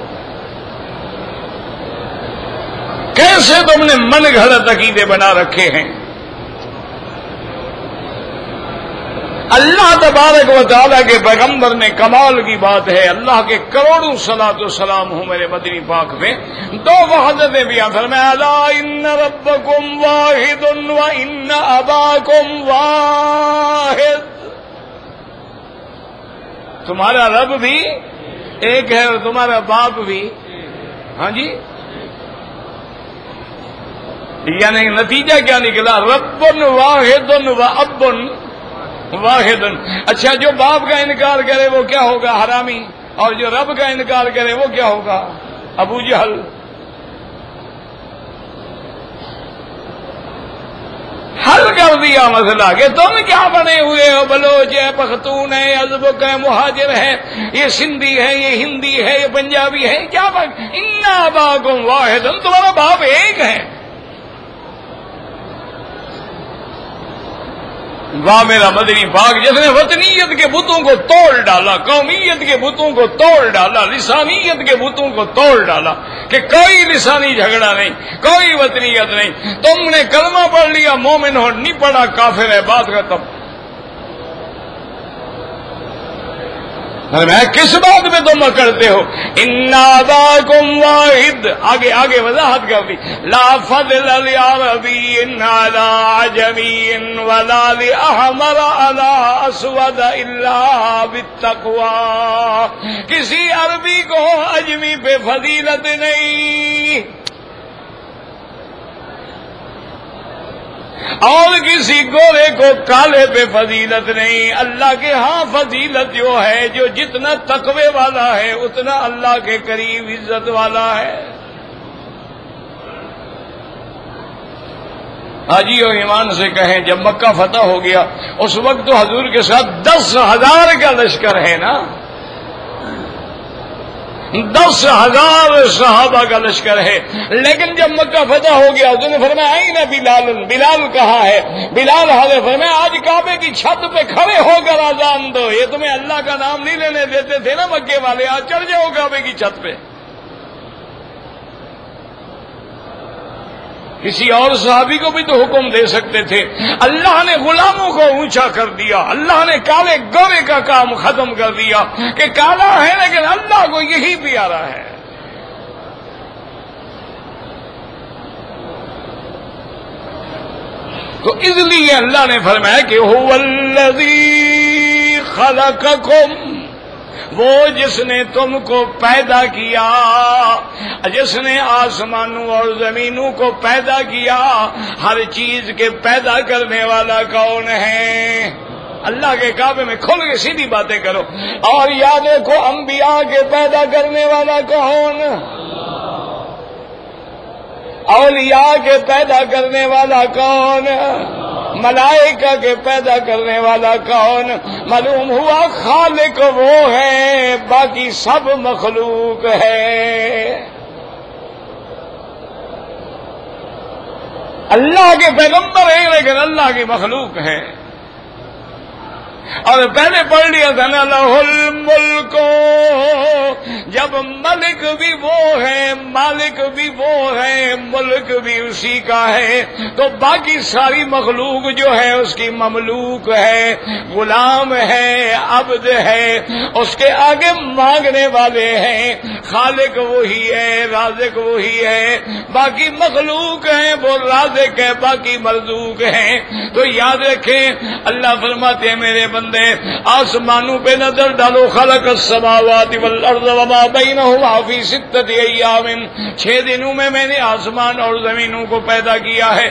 کیسے تم نے من گھڑت عقیدے بنا رکھے ہیں؟ اللہ تبارک و تعالیٰ کے پیغمبر نے، کمال کی بات ہے، اللہ کے کروڑوں صلاۃ و سلام ہوں میرے مدنی پاک میں، دو وحدتیں بھی فرمایا، الا ان ربکم واحد و ان اباکم واحد، تمہارا رب بھی ایک ہے اور تمہارا باپ بھی. ہاں جی، یعنی نتیجہ کیا نکلا؟ رب واحد و اب واحد. اچھا، جو باپ کا انکار کرے وہ کیا ہوگا؟ حرامی. اور جو رب کا انکار کرے وہ کیا ہوگا؟ ابو جہل. حل کر دیا مسئلہ کہ تم کیا بنے ہوئے ہو؟ بلوچ ہے، پختون ہے، ازبک ہے، مہاجر ہے، یہ سندھی ہے، یہ ہندی ہے، یہ پنجابی ہے، کیا فرق؟ ان اباکم واحد، تمہارا باپ ایک ہے. واہ میرا مدنی پاک، جس نے وطنیت کے بتوں کو توڑ ڈالا، قومیت کے بتوں کو توڑ ڈالا، لسانیت کے بتوں کو توڑ ڈالا کہ کوئی لسانی جھگڑا نہیں، کوئی وطنیت نہیں. تم نے کلمہ پڑھ لیا مومن ہو، نہیں پڑھا کافر ہے، بات ختم. میں کس بات میں تم اکڑتے ہو؟ ان اباکم واحد. آگے آگے وضاحت کر دی، لا فضل لعربی علی عجمی ولا لأحمر علی اسود الا بالتقوی، کسی عربی کو اجمی پہ فضیلت نہیں اور کسی گورے کو کالے پہ فضیلت نہیں. اللہ کے ہاں فضیلت جو ہے، جو جتنا تقوی والا ہے اتنا اللہ کے قریب عزت والا ہے. حاجی اور ایمان سے کہیں، جب مکہ فتح ہو گیا اس وقت تو حضور کے ساتھ 10,000 کا لشکر ہے نا، 10,000 صحابہ کا لشکر ہے. لیکن جب مکہ فتح ہو گیا تو نے فرمایا آئی نا بلال، بلال کہاں ہے؟ بلال حاضر. فرمایا آج کعبے کی چھت پہ کھڑے ہو کر آزان دو. یہ تمہیں اللہ کا نام نہیں لینے دیتے تھے نا مکے والے، آج چڑھ جاؤ کعبے کی چھت پہ. کسی اور صحابی کو بھی تو حکم دے سکتے تھے. اللہ نے غلاموں کو اونچا کر دیا، اللہ نے کالے گورے کا کام ختم کر دیا کہ کالا ہے لیکن اللہ کو یہی پیارا ہے. تو اس لیے اللہ نے فرمایا کہ هو الذی خلقکم، وہ جس نے تم کو پیدا کیا، جس نے آسمانوں اور زمینوں کو پیدا کیا. ہر چیز کے پیدا کرنے والا کون ہے؟ اللہ کے کعبے میں کھل کے سیدھی باتیں کرو. اور یاد رکھو، انبیاء کے پیدا کرنے والا کون؟ اولیاء کے پیدا کرنے والا کون؟ ملائکہ کے پیدا کرنے والا کون؟ معلوم ہوا خالق وہ ہے، باقی سب مخلوق ہے. اللہ کے پیغمبر ہیں لیکن اللہ کی مخلوق ہیں. اور پہلے پڑھ لیا تھا نا لَهُ الْمُلْكُ، جب ملک بھی وہ ہے، مالک بھی وہ ہے، ملک بھی اسی کا ہے تو باقی ساری مخلوق جو ہے اس کی مملوک ہے، غلام ہے، عبد ہے، اس کے آگے مانگنے والے ہیں، خالق وہی ہے، رازق وہی ہے، باقی مخلوق ہیں وہ رازق ہے، باقی مردوق ہیں۔ تو یاد رکھیں اللہ فرماتے ہیں میرے بندے آسمانوں پہ نظر ڈالو، خلق السماوات والارض وما بینہما فی ستۃ ایام، 6 دنوں میں نے آسمان اور زمینوں کو پیدا کیا ہے۔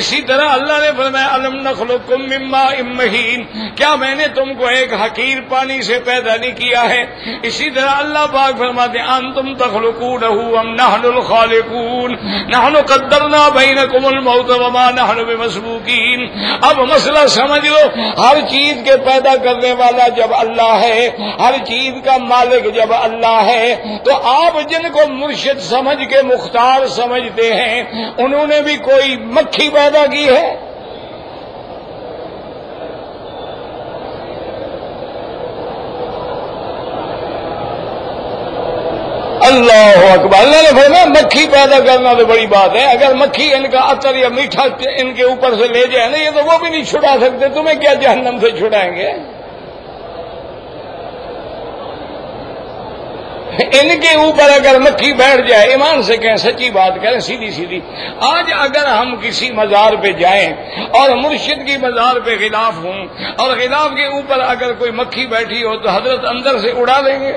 اسی طرح اللہ نے فرمایا الم نخلقکم من ماء مہین، کیا میں نے تم کو ایک حقیر پانی سے پیدا نہیں کیا ہے؟ اسی طرح اللہ پاک فرماتے ہیں انتم تخلقونہ ام نحن الخالقون، نحن قدرنا بینکم الموت وما نحن بمسبوقین۔ اب مسئلہ سمجھ لو، ہر چیز کے پیدا کرنے والا جب اللہ ہے، ہر چیز کا مالک جب اللہ ہے، تو آپ جن کو مرشد سمجھ کے مختار سمجھتے ہیں انہوں نے بھی کوئی مکھی پیدا کی ہے؟ اللہ اکبر۔ اللہ نے فرمایا مکھی پیدا کرنا تو بڑی بات ہے، اگر مکھی ان کا عطر یا میٹھا ان کے اوپر سے لے جائے نا یہ تو وہ بھی نہیں چھڑا سکتے، تمہیں کیا جہنم سے چھڑائیں گے؟ ان کے اوپر اگر مکھی بیٹھ جائے، ایمان سے کہیں، سچی بات کریں، سیدھی سیدھی۔ آج اگر ہم کسی مزار پہ جائیں اور مرشد کی مزار پہ غلاف ہوں اور غلاف کے اوپر اگر کوئی مکھی بیٹھی ہو تو حضرت اندر سے اڑا دیں گے؟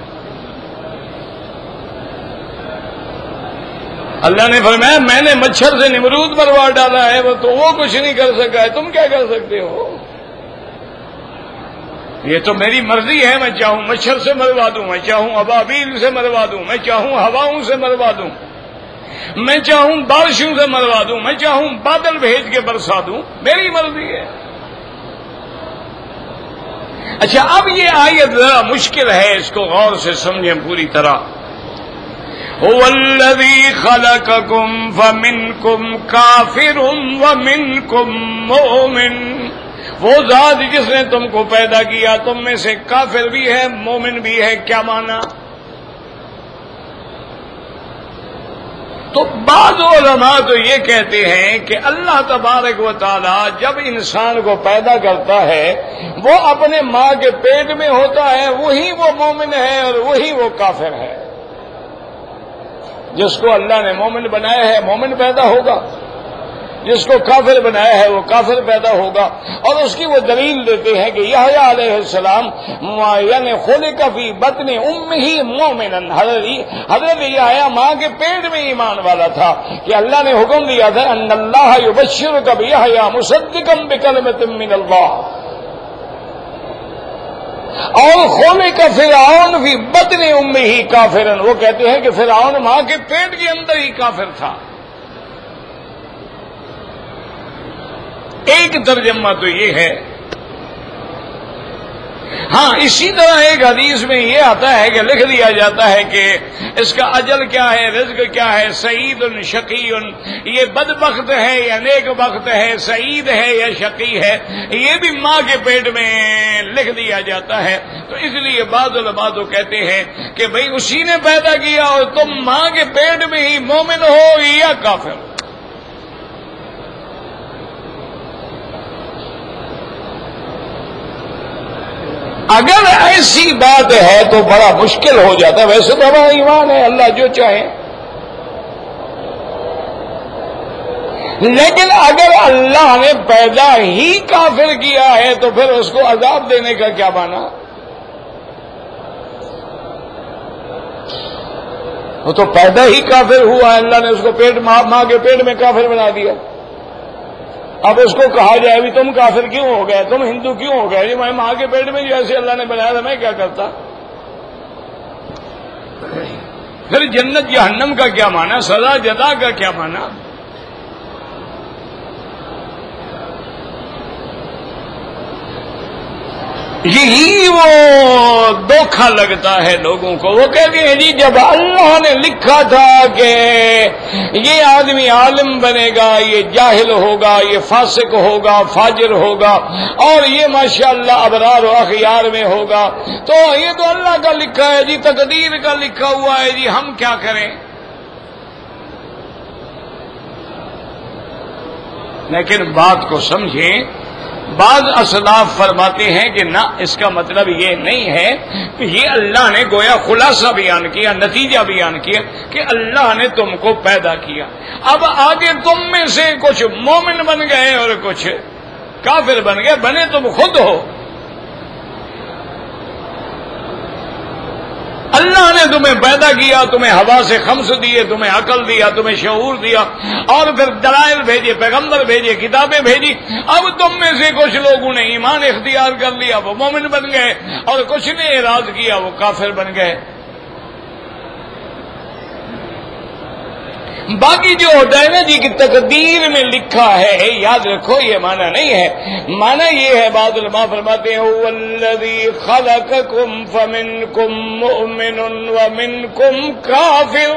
اللہ نے فرمایا میں نے مچھر سے نمرود بروا ڈالا ہے، وہ تو وہ کچھ نہیں کر سکا ہے، تم کیا کر سکتے ہو؟ یہ تو میری مرضی ہے، میں چاہوں مچھر سے مروا دوں، میں چاہوں ابابیل سے مروا دوں، میں چاہوں ہواؤں سے مروا دوں، میں چاہوں بارشوں سے مروا دوں، میں چاہوں بادل بھیج کے برسا دوں، میری مرضی ہے۔ اچھا اب یہ آیت ذرا مشکل ہے، اس کو غور سے سمجھیں پوری طرح۔ هُوَ الَّذِي خَلَقَكُمْ فَمِنْكُمْ كَافِرٌ وَمِنْكُمْ مُؤْمِنٌ، وہ ذات جس نے تم کو پیدا کیا تم میں سے کافر بھی ہے مومن بھی ہے۔ کیا مانا؟ تو بعض علماء تو یہ کہتے ہیں کہ اللہ تبارک و تعالیٰ جب انسان کو پیدا کرتا ہے وہ اپنے ماں کے پیٹ میں ہوتا ہے، وہی وہ مومن ہے اور وہی وہ کافر ہے۔ جس کو اللہ نے مومن بنایا ہے مومن پیدا ہوگا، جس کو کافر بنایا ہے وہ کافر پیدا ہوگا۔ اور اس کی وہ دلیل دیتے ہیں کہ یحیی علیہ السلام یعنی خلق فی بطن امہ مؤمنا، حضرت یحییٰ ماں کے پیٹ میں ایمان والا تھا کہ اللہ نے حکم دیا تھا ان اللہ یبشرک بیحییٰ مصدقا بکلمۃ من اللہ۔ اور خلق فرعون فی بطن امہ کافرا، وہ کہتے ہیں کہ فرعون ماں کے پیٹ کے اندر ہی کافر تھا۔ ایک ترجمہ تو یہ ہے۔ ہاں اسی طرح ایک حدیث میں یہ آتا ہے کہ لکھ دیا جاتا ہے کہ اس کا اجل کیا ہے، رزق کیا ہے، سعید شقی، یہ بدبخت ہے یا نیک بخت ہے، سعید ہے یا شقی ہے، یہ بھی ماں کے پیٹ میں لکھ دیا جاتا ہے۔ تو اس لیے بعض علماء تو کہتے ہیں کہ بھئی اسی نے پیدا کیا اور تم ماں کے پیٹ میں ہی مومن ہو یا کافر ہو۔ اگر ایسی بات ہے تو بڑا مشکل ہو جاتا ہے، ویسے تو ہمارا ایمان ہے اللہ جو چاہے، لیکن اگر اللہ نے پیدا ہی کافر کیا ہے تو پھر اس کو عذاب دینے کا کیا معنی؟ وہ تو پیدا ہی کافر ہوا ہے، اللہ نے اس کو پیٹ ماں کے پیٹ میں کافر بنا دیا۔ اب اس کو کہا جائے ابھی تم کافر کیوں ہو گئے، تم ہندو کیوں ہو گئے؟ میں ماں کے پیٹ میں جیسے اللہ نے بنایا تھا میں کیا کرتا؟ پھر جنت جہنم کا کیا معنی؟ سزا جزا کا کیا معنی؟ یہی وہ دھوکہ لگتا ہے لوگوں کو. وہ کہتے ہیں جی جب اللہ نے لکھا تھا کہ یہ آدمی عالم بنے گا، یہ جاہل ہوگا، یہ فاسق ہوگا، فاجر ہوگا، اور یہ ماشاءاللہ ابرار و اخیار میں ہوگا، تو یہ تو اللہ کا لکھا ہے جی، تقدیر کا لکھا ہوا ہے جی، ہم کیا کریں؟ لیکن بات کو سمجھیں. بعض اسلاف فرماتے ہیں کہ نہ، اس کا مطلب یہ نہیں ہے کہ یہ اللہ نے گویا خلاصہ بیان کیا، نتیجہ بیان کیا کہ اللہ نے تم کو پیدا کیا، اب آگے تم میں سے کچھ مومن بن گئے اور کچھ کافر بن گئے، بنے تم خود ہو. اللہ نے تمہیں پیدا کیا، تمہیں ہوا سے خمس دیے، تمہیں عقل دیا، تمہیں شعور دیا، اور پھر دلائل بھیجے، پیغمبر بھیجے، کتابیں بھیجی. اب تم میں سے کچھ لوگوں نے ایمان اختیار کر لیا، وہ مومن بن گئے، اور کچھ نے اعراض کیا، وہ کافر بن گئے. باقی جو ہوتا ہے نا جی کہ تقدیر میں لکھا ہے، یاد رکھو یہ معنی نہیں ہے. معنی یہ ہے، بعض علماء فرماتے ہیں وَالَّذِي خَلَقَكُمْ فَمِنْكُمْ مُؤْمِنٌ وَمِنْكُمْ كَافِرٌ.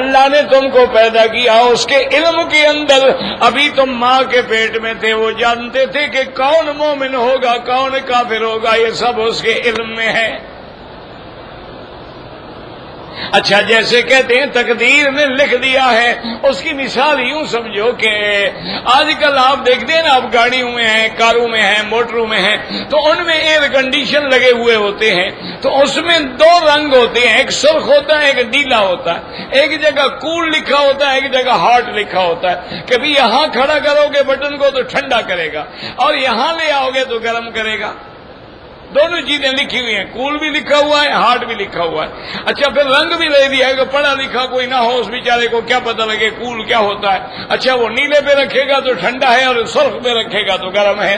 اللہ نے تم کو پیدا کیا اس کے علم کے اندر، ابھی تم ماں کے پیٹ میں تھے، وہ جانتے تھے کہ کون مومن ہوگا کون کافر ہوگا، یہ سب اس کے علم میں ہے. اچھا جیسے کہتے ہیں تقدیر نے لکھ دیا ہے، اس کی مثال یوں سمجھو کہ آج کل آپ دیکھتے ہیں نا، آپ گاڑیوں میں ہیں، کاروں میں ہیں، موٹروں میں ہیں، تو ان میں ایئر کنڈیشن لگے ہوئے ہوتے ہیں، تو اس میں دو رنگ ہوتے ہیں، ایک سرخ ہوتا ہے، ایک نیلا ہوتا ہے، ایک جگہ کول لکھا ہوتا ہے، ایک جگہ ہاٹ لکھا ہوتا ہے. کبھی یہاں کھڑا کرو گے بٹن کو تو ٹھنڈا کرے گا، اور یہاں لے آؤ گے تو گرم کرے گا. دونوں چیزیں لکھی ہوئی ہیں، کول بھی لکھا ہوا ہے، ہارڈ بھی لکھا ہوا ہے. اچھا پھر رنگ بھی لے دیا ہے کہ پڑھا لکھا کوئی نہ ہو، اس بیچارے کو کیا پتہ لگے کول کیا ہوتا ہے. اچھا وہ نیلے پہ رکھے گا تو ٹھنڈا ہے، اور سرخ پہ رکھے گا تو گرم ہے.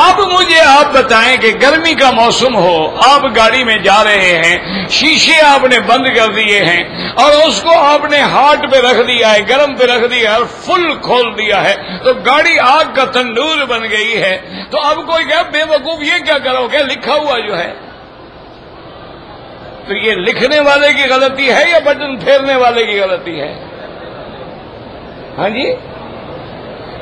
اب مجھے آپ بتائیں کہ گرمی کا موسم ہو، آپ گاڑی میں جا رہے ہیں، شیشے آپ نے بند کر دیے ہیں، اور اس کو آپ نے ہاٹ پہ رکھ دیا ہے، گرم پہ رکھ دیا ہے، اور فل کھول دیا ہے، تو گاڑی آگ کا تندور بن گئی ہے. تو اب کوئی کہا بے وقوف یہ کیا کرو گے، لکھا ہوا جو ہے. تو یہ لکھنے والے کی غلطی ہے یا بٹن پھیرنے والے کی غلطی ہے؟ ہاں جی،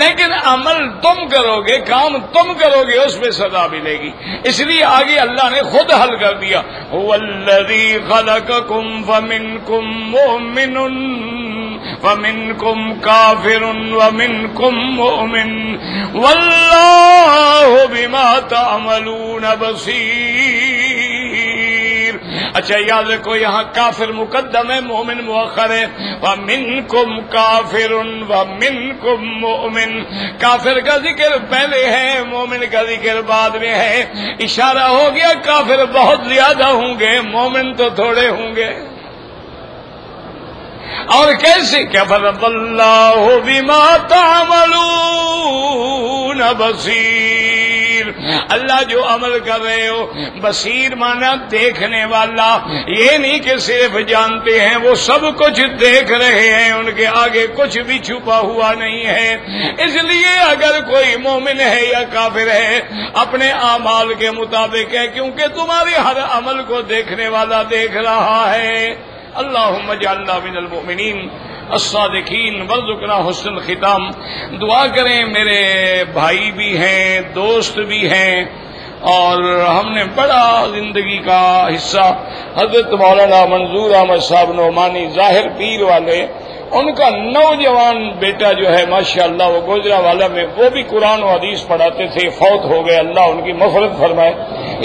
لیکن عمل تم کرو گے، کام تم کرو گے، اس میں سزا ملے گی. اس لیے آگے اللہ نے خود حل کر دیا، وَالَّذِي خَلَقَكُمْ فَمِنْكُمْ مُؤْمِنٌ وَمِنْكُمْ كَافِرٌ وَمِنْكُمْ مُؤْمِنٌ وَاللَّهُ بِمَا تَعْمَلُونَ بَصِيرٌ. اچھا یاد رکھو یہاں کافر مقدم ہے، مومن مؤخر ہے. وَمِنْكُمْ كَافِرٌ وَمِنْكُمْ مُؤْمِنٌ، کافر کا ذکر پہلے ہے، مومن کا ذکر بعد میں ہے. اشارہ ہو گیا کافر بہت زیادہ ہوں گے، مومن تو تھوڑے ہوں گے. اور کیسے؟ کفر اللہ بما تعملون بصیر. اللہ جو عمل کر رہے ہو، بصیر مانا دیکھنے والا. یہ نہیں کہ صرف جانتے ہیں، وہ سب کچھ دیکھ رہے ہیں، ان کے آگے کچھ بھی چھپا ہوا نہیں ہے. اس لیے اگر کوئی مومن ہے یا کافر ہے، اپنے اعمال کے مطابق ہے، کیونکہ تمہارے ہر عمل کو دیکھنے والا دیکھ رہا ہے. اللہم اجعلنا من المؤمنین الصادقین وارزقنا حسن الختام. دعا کریں، میرے بھائی بھی ہیں، دوست بھی ہیں، اور ہم نے بڑا زندگی کا حصہ حضرت مولانا منظور احمد صاحب نعمانی ظاہر پیر والے ان کا نوجوان بیٹا جو ہے ماشاءاللہ وہ گوجرا والا میں وہ بھی قرآن و حدیث پڑھاتے تھے، فوت ہو گئے، اللہ ان کی مغفرت فرمائے.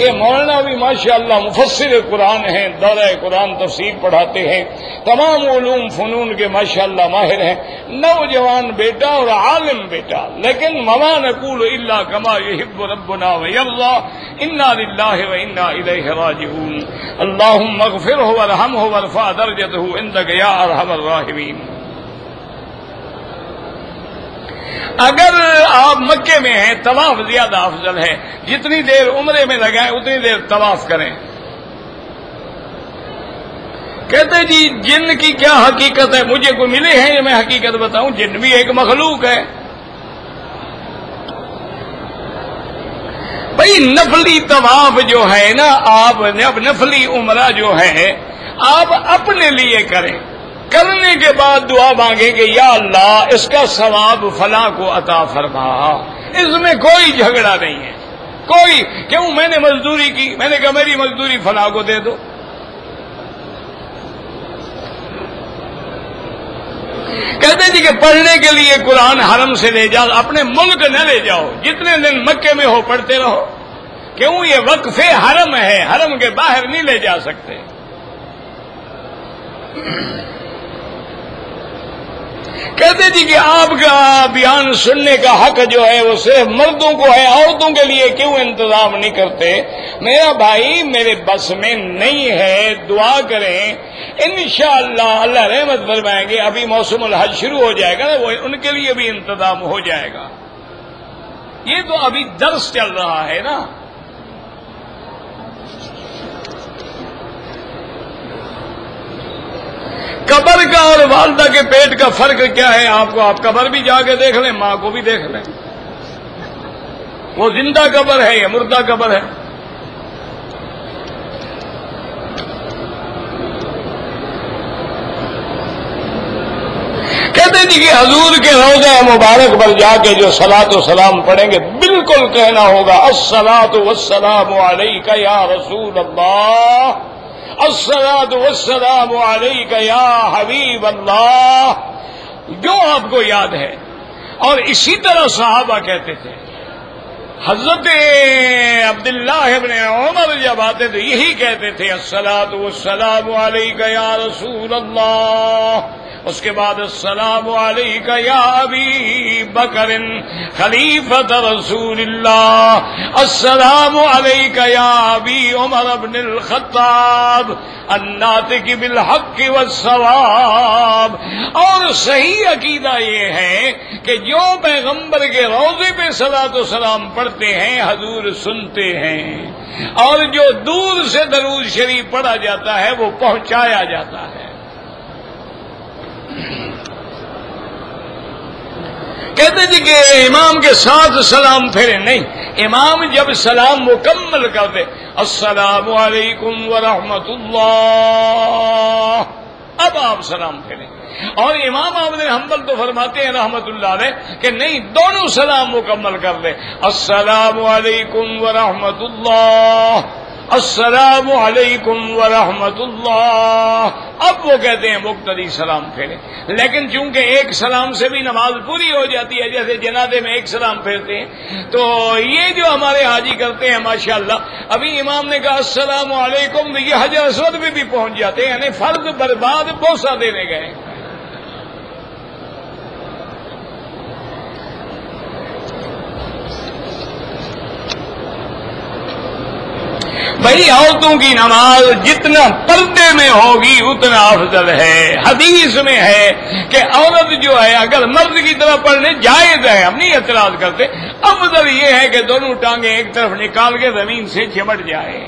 یہ مولانا بھی ماشاءاللہ مفسر قرآن ہیں، دارہ قرآن تفسیر پڑھاتے ہیں، تمام علوم فنون کے ماشاءاللہ ماہر ہیں. نوجوان بیٹا اور عالم بیٹا. لیکن مَا نَقُولُ إِلَّا كَمَا يُحِبُّ رَبُّنَا وَيَرْضَىٰ إِنَّا لِلَّهِ وَإِنَّا إِلَيْهِ رَاجِعُونَ. اللهم اغفره وارحمه وارفع درجته عندك يا ارحم الراحمین. اگر آپ مکے میں ہیں طواف زیادہ افضل ہے، جتنی دیر عمرے میں لگائیں اتنی دیر طواف کریں. کہتے جی جن کی کیا حقیقت ہے، مجھے کوئی ملے ہیں یہ میں حقیقت بتاؤں؟ جن بھی ایک مخلوق ہے بھئی. نفلی طواف جو ہے نا، آپ نفلی عمرہ جو ہے آپ اپنے لیے کریں، کرنے کے بعد دعا مانگیں کہ یا اللہ اس کا ثواب فلاں کو عطا فرما. اس میں کوئی جھگڑا نہیں ہے، کوئی کیوں میں نے مزدوری کی، میں نے کہا میری مزدوری فلاں کو دے دو. کہتے جی کہ پڑھنے کے لیے قرآن حرم سے لے جاؤ، اپنے ملک نہ لے جاؤ، جتنے دن مکے میں ہو پڑھتے رہو. کیوں؟ یہ وقف حرم ہے، حرم کے باہر نہیں لے جا سکتے. کہتے جی کہ آپ کا بیان سننے کا حق جو ہے وہ صرف مردوں کو ہے، عورتوں کے لیے کیوں انتظام نہیں کرتے؟ میرا بھائی میرے بس میں نہیں ہے، دعا کریں انشاءاللہ اللہ رحمت فرمائیں گے. ابھی موسم الحج شروع ہو جائے گا وہ ان کے لیے بھی انتظام ہو جائے گا. یہ تو ابھی درس چل رہا ہے نا. قبر کا اور والدہ کے پیٹ کا فرق کیا ہے؟ آپ کو آپ قبر بھی جا کے دیکھ لیں، ماں کو بھی دیکھ لیں، وہ زندہ قبر ہے یا مردہ قبر ہے. کہتے ہیں کہ حضور کے روضہ مبارک پر جا کے جو صلاۃ و سلام پڑھیں گے بالکل کہنا ہوگا الصلاۃ والسلام علیکہ یا رسول اللہ، الصلاة والسلام علیک یا حبیب اللہ، جو آپ کو یاد ہے. اور اسی طرح صحابہ کہتے تھے. حضرت عبد اللہ ابن عمر جب آتے تھے یہی کہتے تھے الصلاة والسلام علیک یا رسول اللہ، اس کے بعد السلام علیکہ یا ابی بکر خلیفۃ رسول اللہ، السلام علیکہ یا ابی عمر ابن الخطاب الناطق بالحق والصواب. اور صحیح عقیدہ یہ ہے کہ جو پیغمبر کے روضے پہ صلاۃ و سلام پڑھتے ہیں حضور سنتے ہیں، اور جو دور سے درود شریف پڑھا جاتا ہے وہ پہنچایا جاتا ہے. کہتے جی کہ امام کے ساتھ سلام پھیرے نہیں، امام جب سلام مکمل کر دے السلام علیکم ورحمۃ اللہ، اب آپ سلام پھیریں. اور امام ابن حنبل تو فرماتے ہیں رحمت اللہ علیہ کہ نہیں، دونوں سلام مکمل کر دے السلام علیکم ورحمۃ اللہ، السلام علیکم ورحمۃ اللہ. اب وہ کہتے ہیں مقتدی سلام پھیرے. لیکن چونکہ ایک سلام سے بھی نماز پوری ہو جاتی ہے، جیسے جنازے میں ایک سلام پھیرتے ہیں. تو یہ جو ہمارے حاجی کرتے ہیں ماشاءاللہ، ابھی امام نے کہا السلام علیکم تو یہ حجر اسود میں بھی پہنچ جاتے ہیں، یعنی فرد برباد بوسہ دینے گئے. بھئی عورتوں کی نماز جتنا پردے میں ہوگی اتنا افضل ہے. حدیث میں ہے کہ عورت جو ہے اگر مرد کی طرح پڑھنے جائز ہے، ہم نہیں اعتراض کرتے. افضل یہ ہے کہ دونوں ٹانگیں ایک طرف نکال کے زمین سے چمٹ جائے.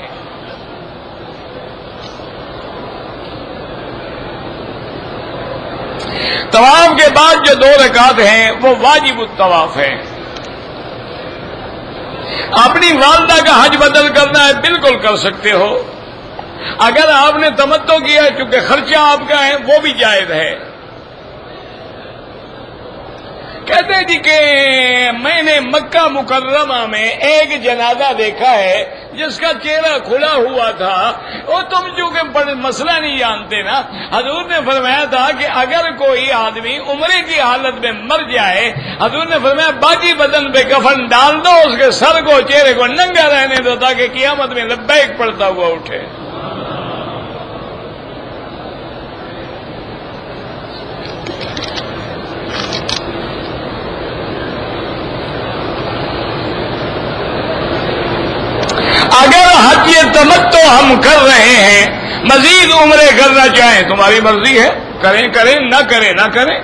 طواف کے بعد جو 2 رکعت ہیں وہ واجب الطواف ہے. اپنی والدہ کا حج بدل کرنا ہے بالکل کر سکتے ہو. اگر آپ نے تمتع کیا ہے چونکہ خرچہ آپ کا ہے وہ بھی جائز ہے. کہتے ہیں جی کہ میں نے مکہ مکرمہ میں ایک جنازہ دیکھا ہے جس کا چہرہ کھلا ہوا تھا وہ تم جو کہ مسئلہ نہیں جانتے نا. حضور نے فرمایا تھا کہ اگر کوئی آدمی عمرے کی حالت میں مر جائے, حضور نے فرمایا باقی بدن پہ کفن ڈال دو, اس کے سر کو چہرے کو ننگا رہنے دو تاکہ قیامت میں لبیک پڑتا ہوا اٹھے. تمتع ہم کر رہے ہیں, مزید عمرے کرنا چاہیں, تمہاری مرضی ہے, کریں کریں, نہ کریں نہ کریں.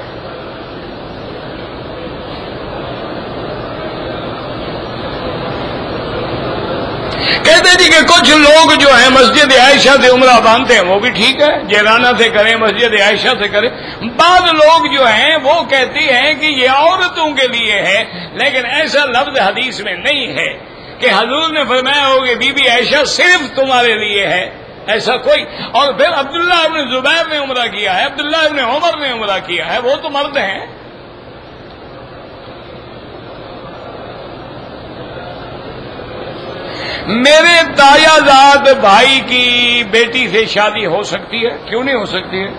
کہتے جی کہ کچھ لوگ جو ہیں مسجد عائشہ سے عمرہ باندھتے ہیں, وہ بھی ٹھیک ہے, جیلانہ سے کریں, مسجد عائشہ سے کریں. بعض لوگ جو ہیں وہ کہتی ہیں کہ یہ عورتوں کے لیے ہے, لیکن ایسا لفظ حدیث میں نہیں ہے کہ حضور نے فرمایا ہو کہ بی بی عائشہ صرف تمہارے لیے ہے, ایسا کوئی. اور پھر عبداللہ ابن زبیر نے عمرہ کیا ہے, عبداللہ ابن عمر نے عمرہ کیا ہے, وہ تو مرد ہیں. میرے دایا زاد بھائی کی بیٹی سے شادی ہو سکتی ہے, کیوں نہیں ہو سکتی ہے؟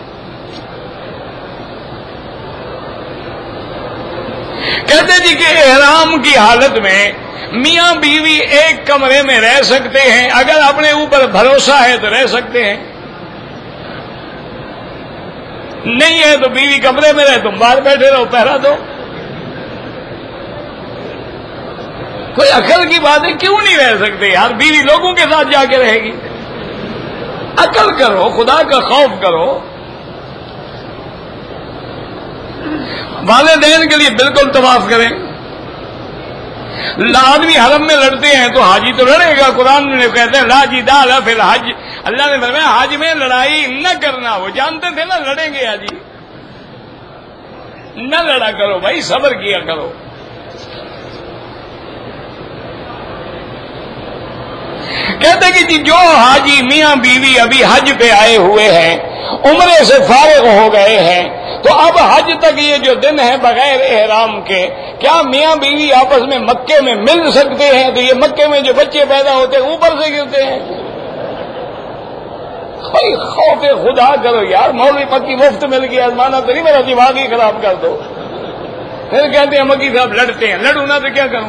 کہتے جی کہ احرام کی حالت میں میاں بیوی ایک کمرے میں رہ سکتے ہیں, اگر اپنے اوپر بھروسہ ہے تو رہ سکتے ہیں, نہیں ہے تو بیوی کمرے میں رہے, تم باہر بیٹھے رہو, پہرا دو. کوئی عقل کی بات ہے, کیوں نہیں رہ سکتے یار؟ بیوی لوگوں کے ساتھ جا کے رہے گی, عقل کرو, خدا کا خوف کرو. والدین کے لیے بالکل طواف کریں. آدمی حرم میں لڑتے ہیں تو حاجی تو لڑے گا, قرآن نے کہتے ہیں لا جدال فی الحج, اللہ نے فرمایا حج میں لڑائی نہ کرنا. وہ جانتے تھے نا لڑیں گے حاجی, نہ لڑا کرو بھائی, صبر کیا کرو. کہتے کہ جی جو حاجی میاں بیوی ابھی حج پہ آئے ہوئے ہیں, عمرے سے فارغ ہو گئے ہیں, تو اب حج تک یہ جو دن ہے بغیر احرام کے, کیا میاں بیوی آپس میں مکے میں مل سکتے ہیں؟ تو یہ مکے میں جو بچے پیدا ہوتے ہیں اوپر سے گرتے ہیں. خوف خدا کرو یار, مولوی پتی مفت مل گیا, مانا تو نہیں میرا دماغ ہی خراب کر دو. پھر کہتے ہیں مکی صاحب لڑتے ہیں, لڑوں نہ تو کیا کروں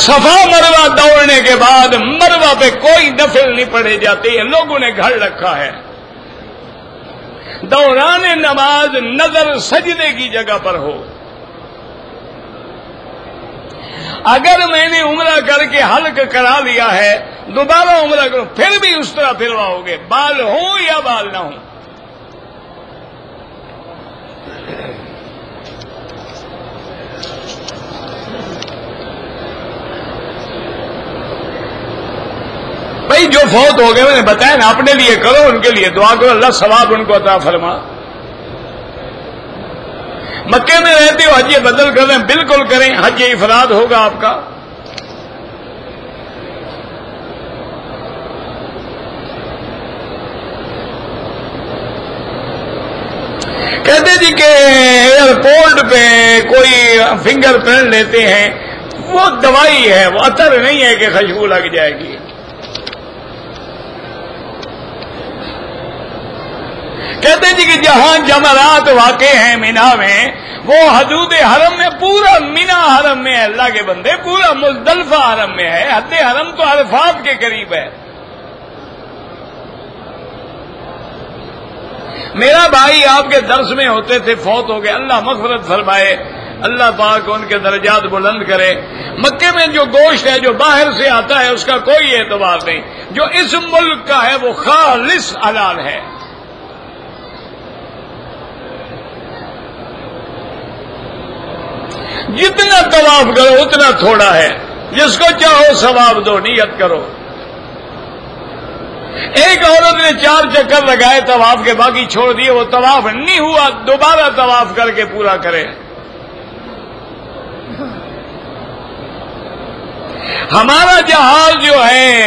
صفا مروہ دوڑنے کے بعد مروہ پہ کوئی نفل نہیں پڑے جاتی ہے, لوگوں نے گھر رکھا ہے. دوران نماز نظر سجدے کی جگہ پر ہو. اگر میں نے عمرہ کر کے حلق کرا لیا ہے, دوبارہ عمرہ کروں, پھر بھی اس طرح پھرواؤ گے, بال ہوں یا بال نہ ہوں. بھائی جو فوت ہو گئے میں نے بتایا نا, اپنے لیے کرو, ان کے لیے دعا کرو, اللہ ثواب ان کو عطا فرما. مکے میں رہتے ہو حج بدل کر لیں, بالکل کریں, حج افراد ہوگا آپ کا. کہتے جی کہ ایئرپورٹ پہ کوئی فنگر پرنٹ لیتے ہیں, وہ دوائی ہے, وہ اثر نہیں ہے کہ خوشبو لگ جائے گی. کہتے ہیں جی کہ جہاں جمرات واقع ہیں مینا میں, وہ حدود حرم میں, پورا مینا حرم میں ہے اللہ کے بندے, پورا مزدلفہ حرم میں ہے, حد حرم تو عرفات کے قریب ہے. میرا بھائی آپ کے درس میں ہوتے تھے, فوت ہو گئے, اللہ مغفرت فرمائے, اللہ پاک ان کے درجات بلند کرے. مکے میں جو گوشت ہے جو باہر سے آتا ہے اس کا کوئی اعتبار نہیں, جو اس ملک کا ہے وہ خالص حلال ہے. جتنا طواف کرو اتنا تھوڑا ہے، جس کو چاہو ثواب دو، نیت کرو. ایک عورت نے 4 چکر لگائے طواف کے، باقی چھوڑ دیے. وہ طواف نہیں ہوا، دوبارہ طواف کر کے پورا کرے. ہمارا جہاز جو ہے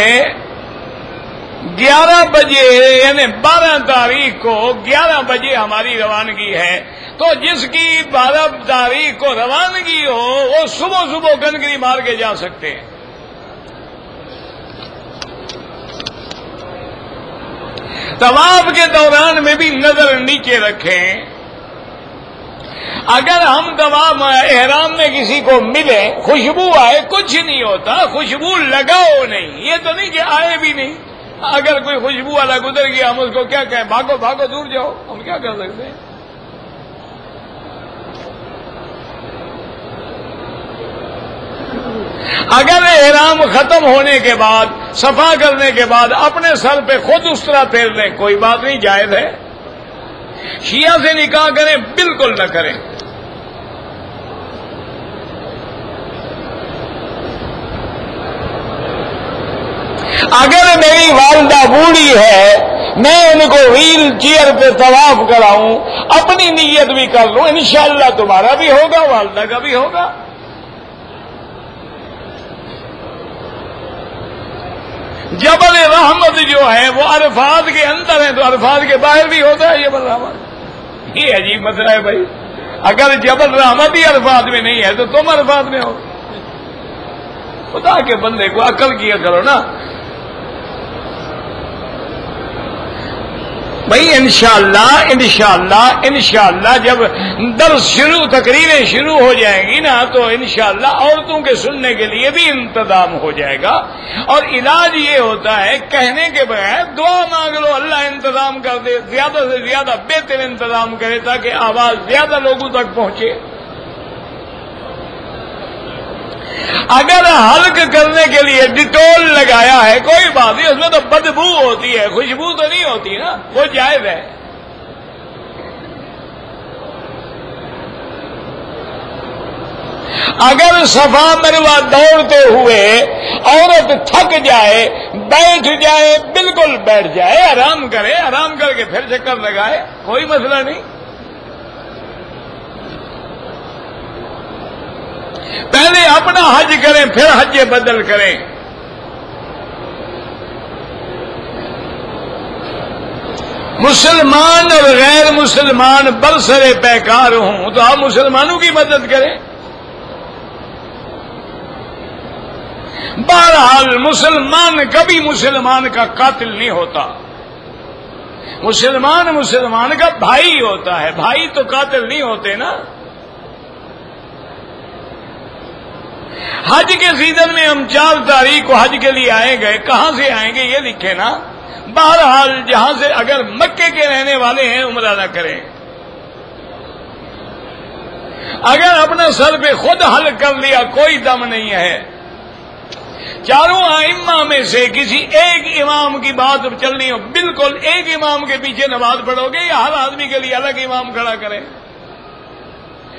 11 بجے یعنی 12 تاریخ کو 11 بجے ہماری روانگی ہے، تو جس کی 12 تاریخ کو روانگی ہو وہ صبح صبح گندگی مار کے جا سکتے ہیں. طواف کے دوران میں بھی نظر نیچے رکھیں. اگر ہم طواف احرام میں کسی کو ملے، خوشبو آئے، کچھ نہیں ہوتا. خوشبو لگاؤ نہیں، یہ تو نہیں کہ آئے بھی نہیں. اگر کوئی خوشبو والا گزر گیا ہم اس کو کیا کہیں؟ بھاگو بھاگو دور جاؤ. ہم کیا کر سکتے ہیں؟ اگر احرام ختم ہونے کے بعد، صفا کرنے کے بعد اپنے سر پہ خود اس طرح پھیر لیں، کوئی بات نہیں، جائز ہے. شیعہ سے نکاح کریں بالکل نہ کریں. اگر میری والدہ بوڑھی ہے، میں ان کو ویل چیئر پہ طواف کراؤں، اپنی نیت بھی کر لوں، انشاءاللہ تمہارا بھی ہوگا، والدہ کا بھی ہوگا. جبل رحمت جو ہے وہ عرفات کے اندر ہے، تو عرفات کے باہر بھی ہوتا ہے جبل رحمت. یہ عجیب مسئلہ ہے بھائی. اگر جبل رحمت ہی عرفات میں نہیں ہے تو تم عرفات میں ہو. خدا کے بندے کو عقل کیا کرو نا بھائی. انشاءاللہ جب درس شروع، تقریریں شروع ہو جائیں گی نا، تو انشاءاللہ عورتوں کے سننے کے لیے بھی انتظام ہو جائے گا. اور علاج یہ ہوتا ہے کہنے کے بغیر دعا مانگ لو، اللہ انتظام کر دے، زیادہ سے زیادہ بہتر انتظام کرے تاکہ آواز زیادہ لوگوں تک پہنچے. اگر حلق کرنے کے لیے ڈیٹول لگایا ہے، کوئی بات نہیں، اس میں تو بدبو ہوتی ہے، خوشبو تو نہیں ہوتی نا، وہ جائز ہے. اگر صفا مروہ دوڑتے ہوئے عورت تھک جائے، بیٹھ جائے، بالکل بیٹھ جائے، آرام کرے، آرام کر کے پھر چکر لگائے، کوئی مسئلہ نہیں. پہلے اپنا حج کریں پھر حج بدل کریں. مسلمان اور غیر مسلمان برسر پیکار ہوں تو آپ مسلمانوں کی مدد کریں. بہرحال مسلمان کبھی مسلمان کا قاتل نہیں ہوتا. مسلمان مسلمان کا بھائی ہوتا ہے، بھائی تو قاتل نہیں ہوتے نا. حج کے سیزن میں ہم 4 تاریخ کو حج کے لیے آئے گئے، کہاں سے آئیں گے یہ لکھے نا. بہرحال جہاں سے، اگر مکے کے رہنے والے ہیں عمرہ نہ کریں. اگر اپنے سر پہ خود حلق کر لیا کوئی دم نہیں ہے. چاروں ائمہ میں سے کسی ایک امام کی بات چل رہی ہو، بالکل ایک امام کے پیچھے نماز پڑھو گے، یا ہر آدمی کے لیے الگ امام کھڑا کریں.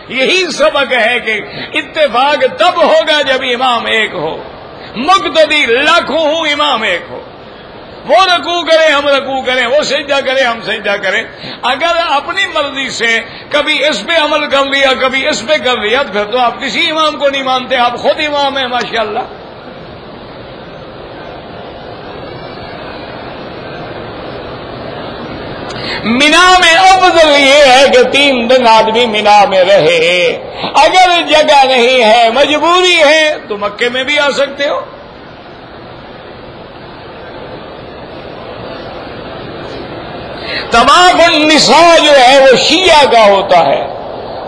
یہی سبق ہے کہ اتفاق تب ہوگا جب امام ایک ہو. مقتدی لاکھوں ہوں، امام ایک ہو. وہ رکوع کرے ہم رکوع کریں، وہ سجدہ کرے ہم سجدہ کریں. اگر اپنی مرضی سے کبھی اس پہ عمل کر لیا، کبھی اس پہ کر لیا، پھر تو آپ کسی امام کو نہیں مانتے، آپ خود امام ہیں ماشاءاللہ. مینا میں افضل یہ ہے کہ 3 دن آدمی مینا میں رہے. اگر جگہ نہیں ہے، مجبوری ہے، تو مکے میں بھی آ سکتے ہو. طواف النساء جو ہے وہ شیعہ کا ہوتا ہے،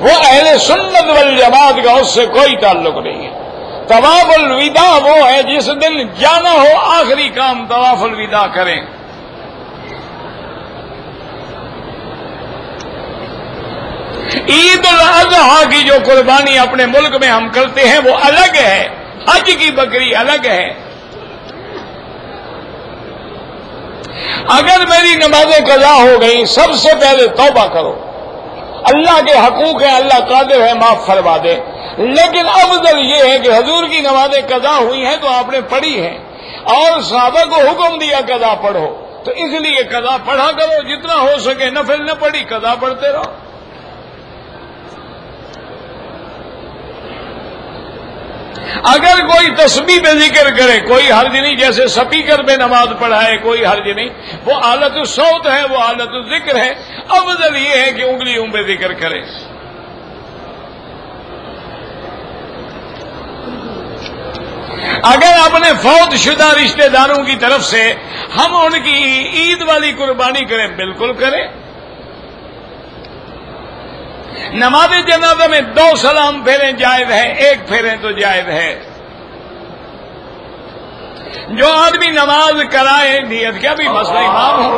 وہ اہل سنت والجماعت کا اس سے کوئی تعلق نہیں ہے. طواف الوداع وہ ہے جس دن جانا ہو، آخری کام طواف الوداع کریں. عید الاضحیٰ کی جو قربانی اپنے ملک میں ہم کرتے ہیں وہ الگ ہے، حج کی بکری الگ ہے. اگر میری نمازیں قضا ہو گئی، سب سے پہلے توبہ کرو. اللہ کے حقوق ہیں، اللہ قادر ہے، معاف فرما دے. لیکن افضل یہ ہے کہ حضور کی نمازیں قضا ہوئی ہیں تو آپ نے پڑھی ہیں اور صحابہ کو حکم دیا قضا پڑھو، تو اس لیے قضا پڑھا کرو، جتنا ہو سکے نفل نہ پڑھی، قضا پڑھتے رہو. اگر کوئی تسبیح میں ذکر کرے، کوئی حرج نہیں، جیسے سپیکر میں نماز پڑھائے کوئی حرج نہیں، وہ آلت الصوت ہے، وہ آلت الذکر ہے. افضل یہ ہے کہ انگلیوں پہ ذکر کرے. اگر اپنے فوت شدہ رشتہ داروں کی طرف سے ہم ان کی عید والی قربانی کریں، بالکل کریں. نماز جنازہ میں 2 سلام پھیریں جائز ہے، 1 پھیریں تو جائز ہے. جو آدمی نماز کرائے نیت کیا بھی مسئلہ امام ہو،